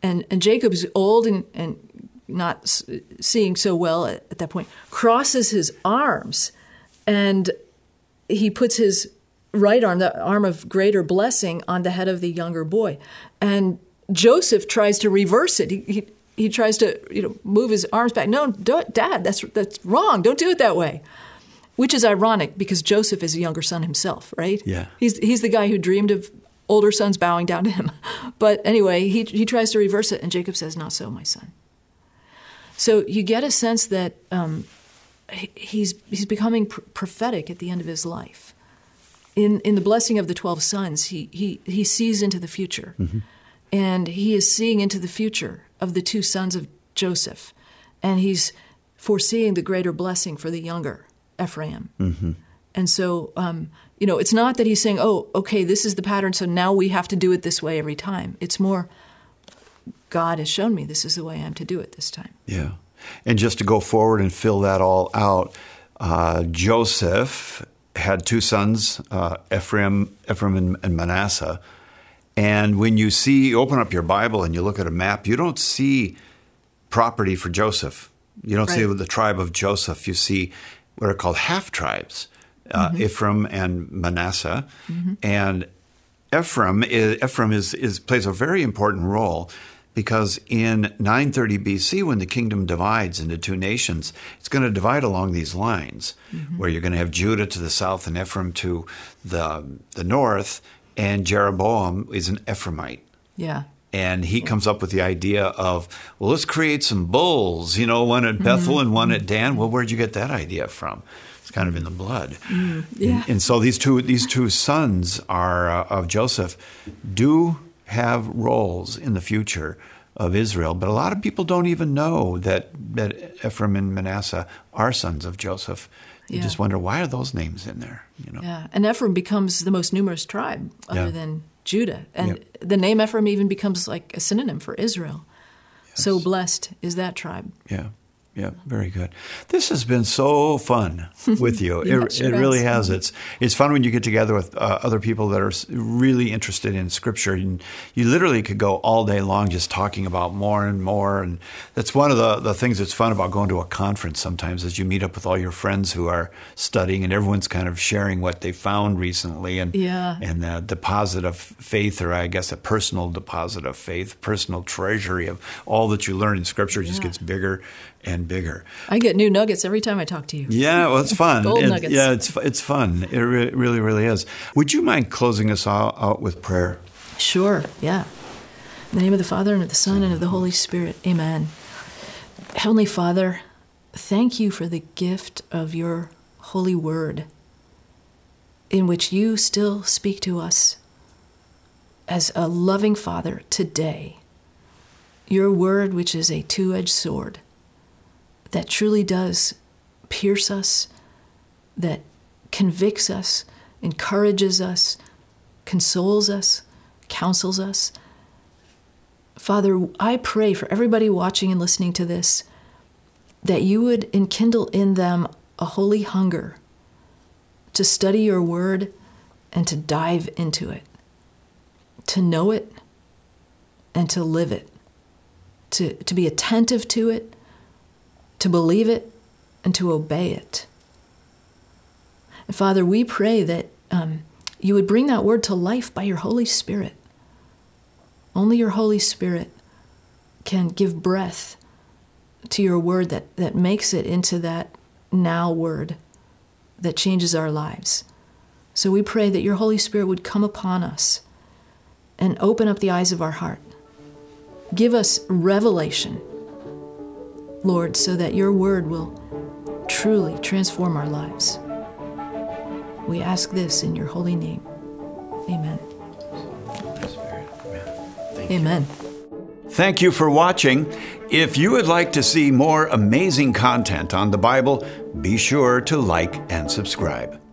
and, and Jacob's old and, and not seeing so well at, at that point, crosses his arms, and he puts his right arm, the arm of greater blessing, on the head of the younger boy. And Joseph tries to reverse it. He, he, he tries to you know move his arms back. No, don't, Dad, that's, that's wrong. Don't do it that way. Which is ironic, because Joseph is a younger son himself, right? Yeah. He's, he's the guy who dreamed of older sons bowing down to him. But anyway, he, he tries to reverse it, and Jacob says, not so, my son. So you get a sense that um, he's he's becoming pr prophetic at the end of his life. In in the blessing of the twelve sons, he he he sees into the future, mm-hmm. and he is seeing into the future of the two sons of Joseph, and he's foreseeing the greater blessing for the younger Ephraim. Mm-hmm. And so um, you know, it's not that he's saying, "Oh, okay, this is the pattern, so now we have to do it this way every time." It's more, God has shown me this is the way I'm to do it this time. Yeah. And just to go forward and fill that all out, uh, Joseph had two sons, uh, Ephraim, Ephraim and, and Manasseh. And when you see, you open up your Bible and you look at a map, you don't see property for Joseph. You don't right. see the tribe of Joseph. You see what are called half-tribes, uh, mm-hmm. Ephraim and Manasseh. Mm-hmm. And Ephraim, is, Ephraim is, is, plays a very important role, because in nine thirty B C, when the kingdom divides into two nations, it's going to divide along these lines, mm-hmm. where you're going to have Judah to the south and Ephraim to the the north, and Jeroboam is an Ephraimite. Yeah. And he yeah. comes up with the idea of, well, let's create some bulls, you know, one at Bethel mm-hmm. and one at Dan. Well, where'd you get that idea from? It's kind of in the blood. Mm-hmm. Yeah. And, and so these two, these two sons are uh, of Joseph do... have roles in the future of Israel, but a lot of people don't even know that, that Ephraim and Manasseh are sons of Joseph. You yeah. just wonder, why are those names in there? You know? Yeah, and Ephraim becomes the most numerous tribe other yeah. than Judah, and yep. the name Ephraim even becomes like a synonym for Israel. Yes. So blessed is that tribe. Yeah, yeah, very good. This has been so fun with you. yeah, it sure it has. really has. It's it's fun when you get together with uh, other people that are really interested in Scripture, and you literally could go all day long just talking about more and more. And that's one of the, the things that's fun about going to a conference sometimes, is you meet up with all your friends who are studying, and everyone's kind of sharing what they found recently, and yeah. and the deposit of faith, or I guess a personal deposit of faith, personal treasury of all that you learn in Scripture yeah. just gets bigger and bigger. I get new nuggets every time I talk to you. Yeah, well, it's fun. Gold it, nuggets. Yeah, it's it's fun. It re really, really is. Would you mind closing us all out with prayer? Sure, yeah. In the name of the Father, and of the Son, and of the Holy Spirit, amen. Heavenly Father, thank you for the gift of your holy word, in which you still speak to us as a loving Father today. Your word, which is a two-edged sword, that truly does pierce us, that convicts us, encourages us, consoles us, counsels us. Father, I pray for everybody watching and listening to this, that you would enkindle in them a holy hunger to study your word and to dive into it, to know it and to live it, to, to be attentive to it, to believe it, and to obey it. And Father, we pray that um, you would bring that word to life by your Holy Spirit. Only your Holy Spirit can give breath to your word that, that makes it into that now word that changes our lives. So we pray that your Holy Spirit would come upon us and open up the eyes of our heart. Give us revelation, Lord, so that your word will truly transform our lives. We ask this in your holy name. Amen. Thank Amen. You. Thank you for watching. If you would like to see more amazing content on the Bible, be sure to like and subscribe.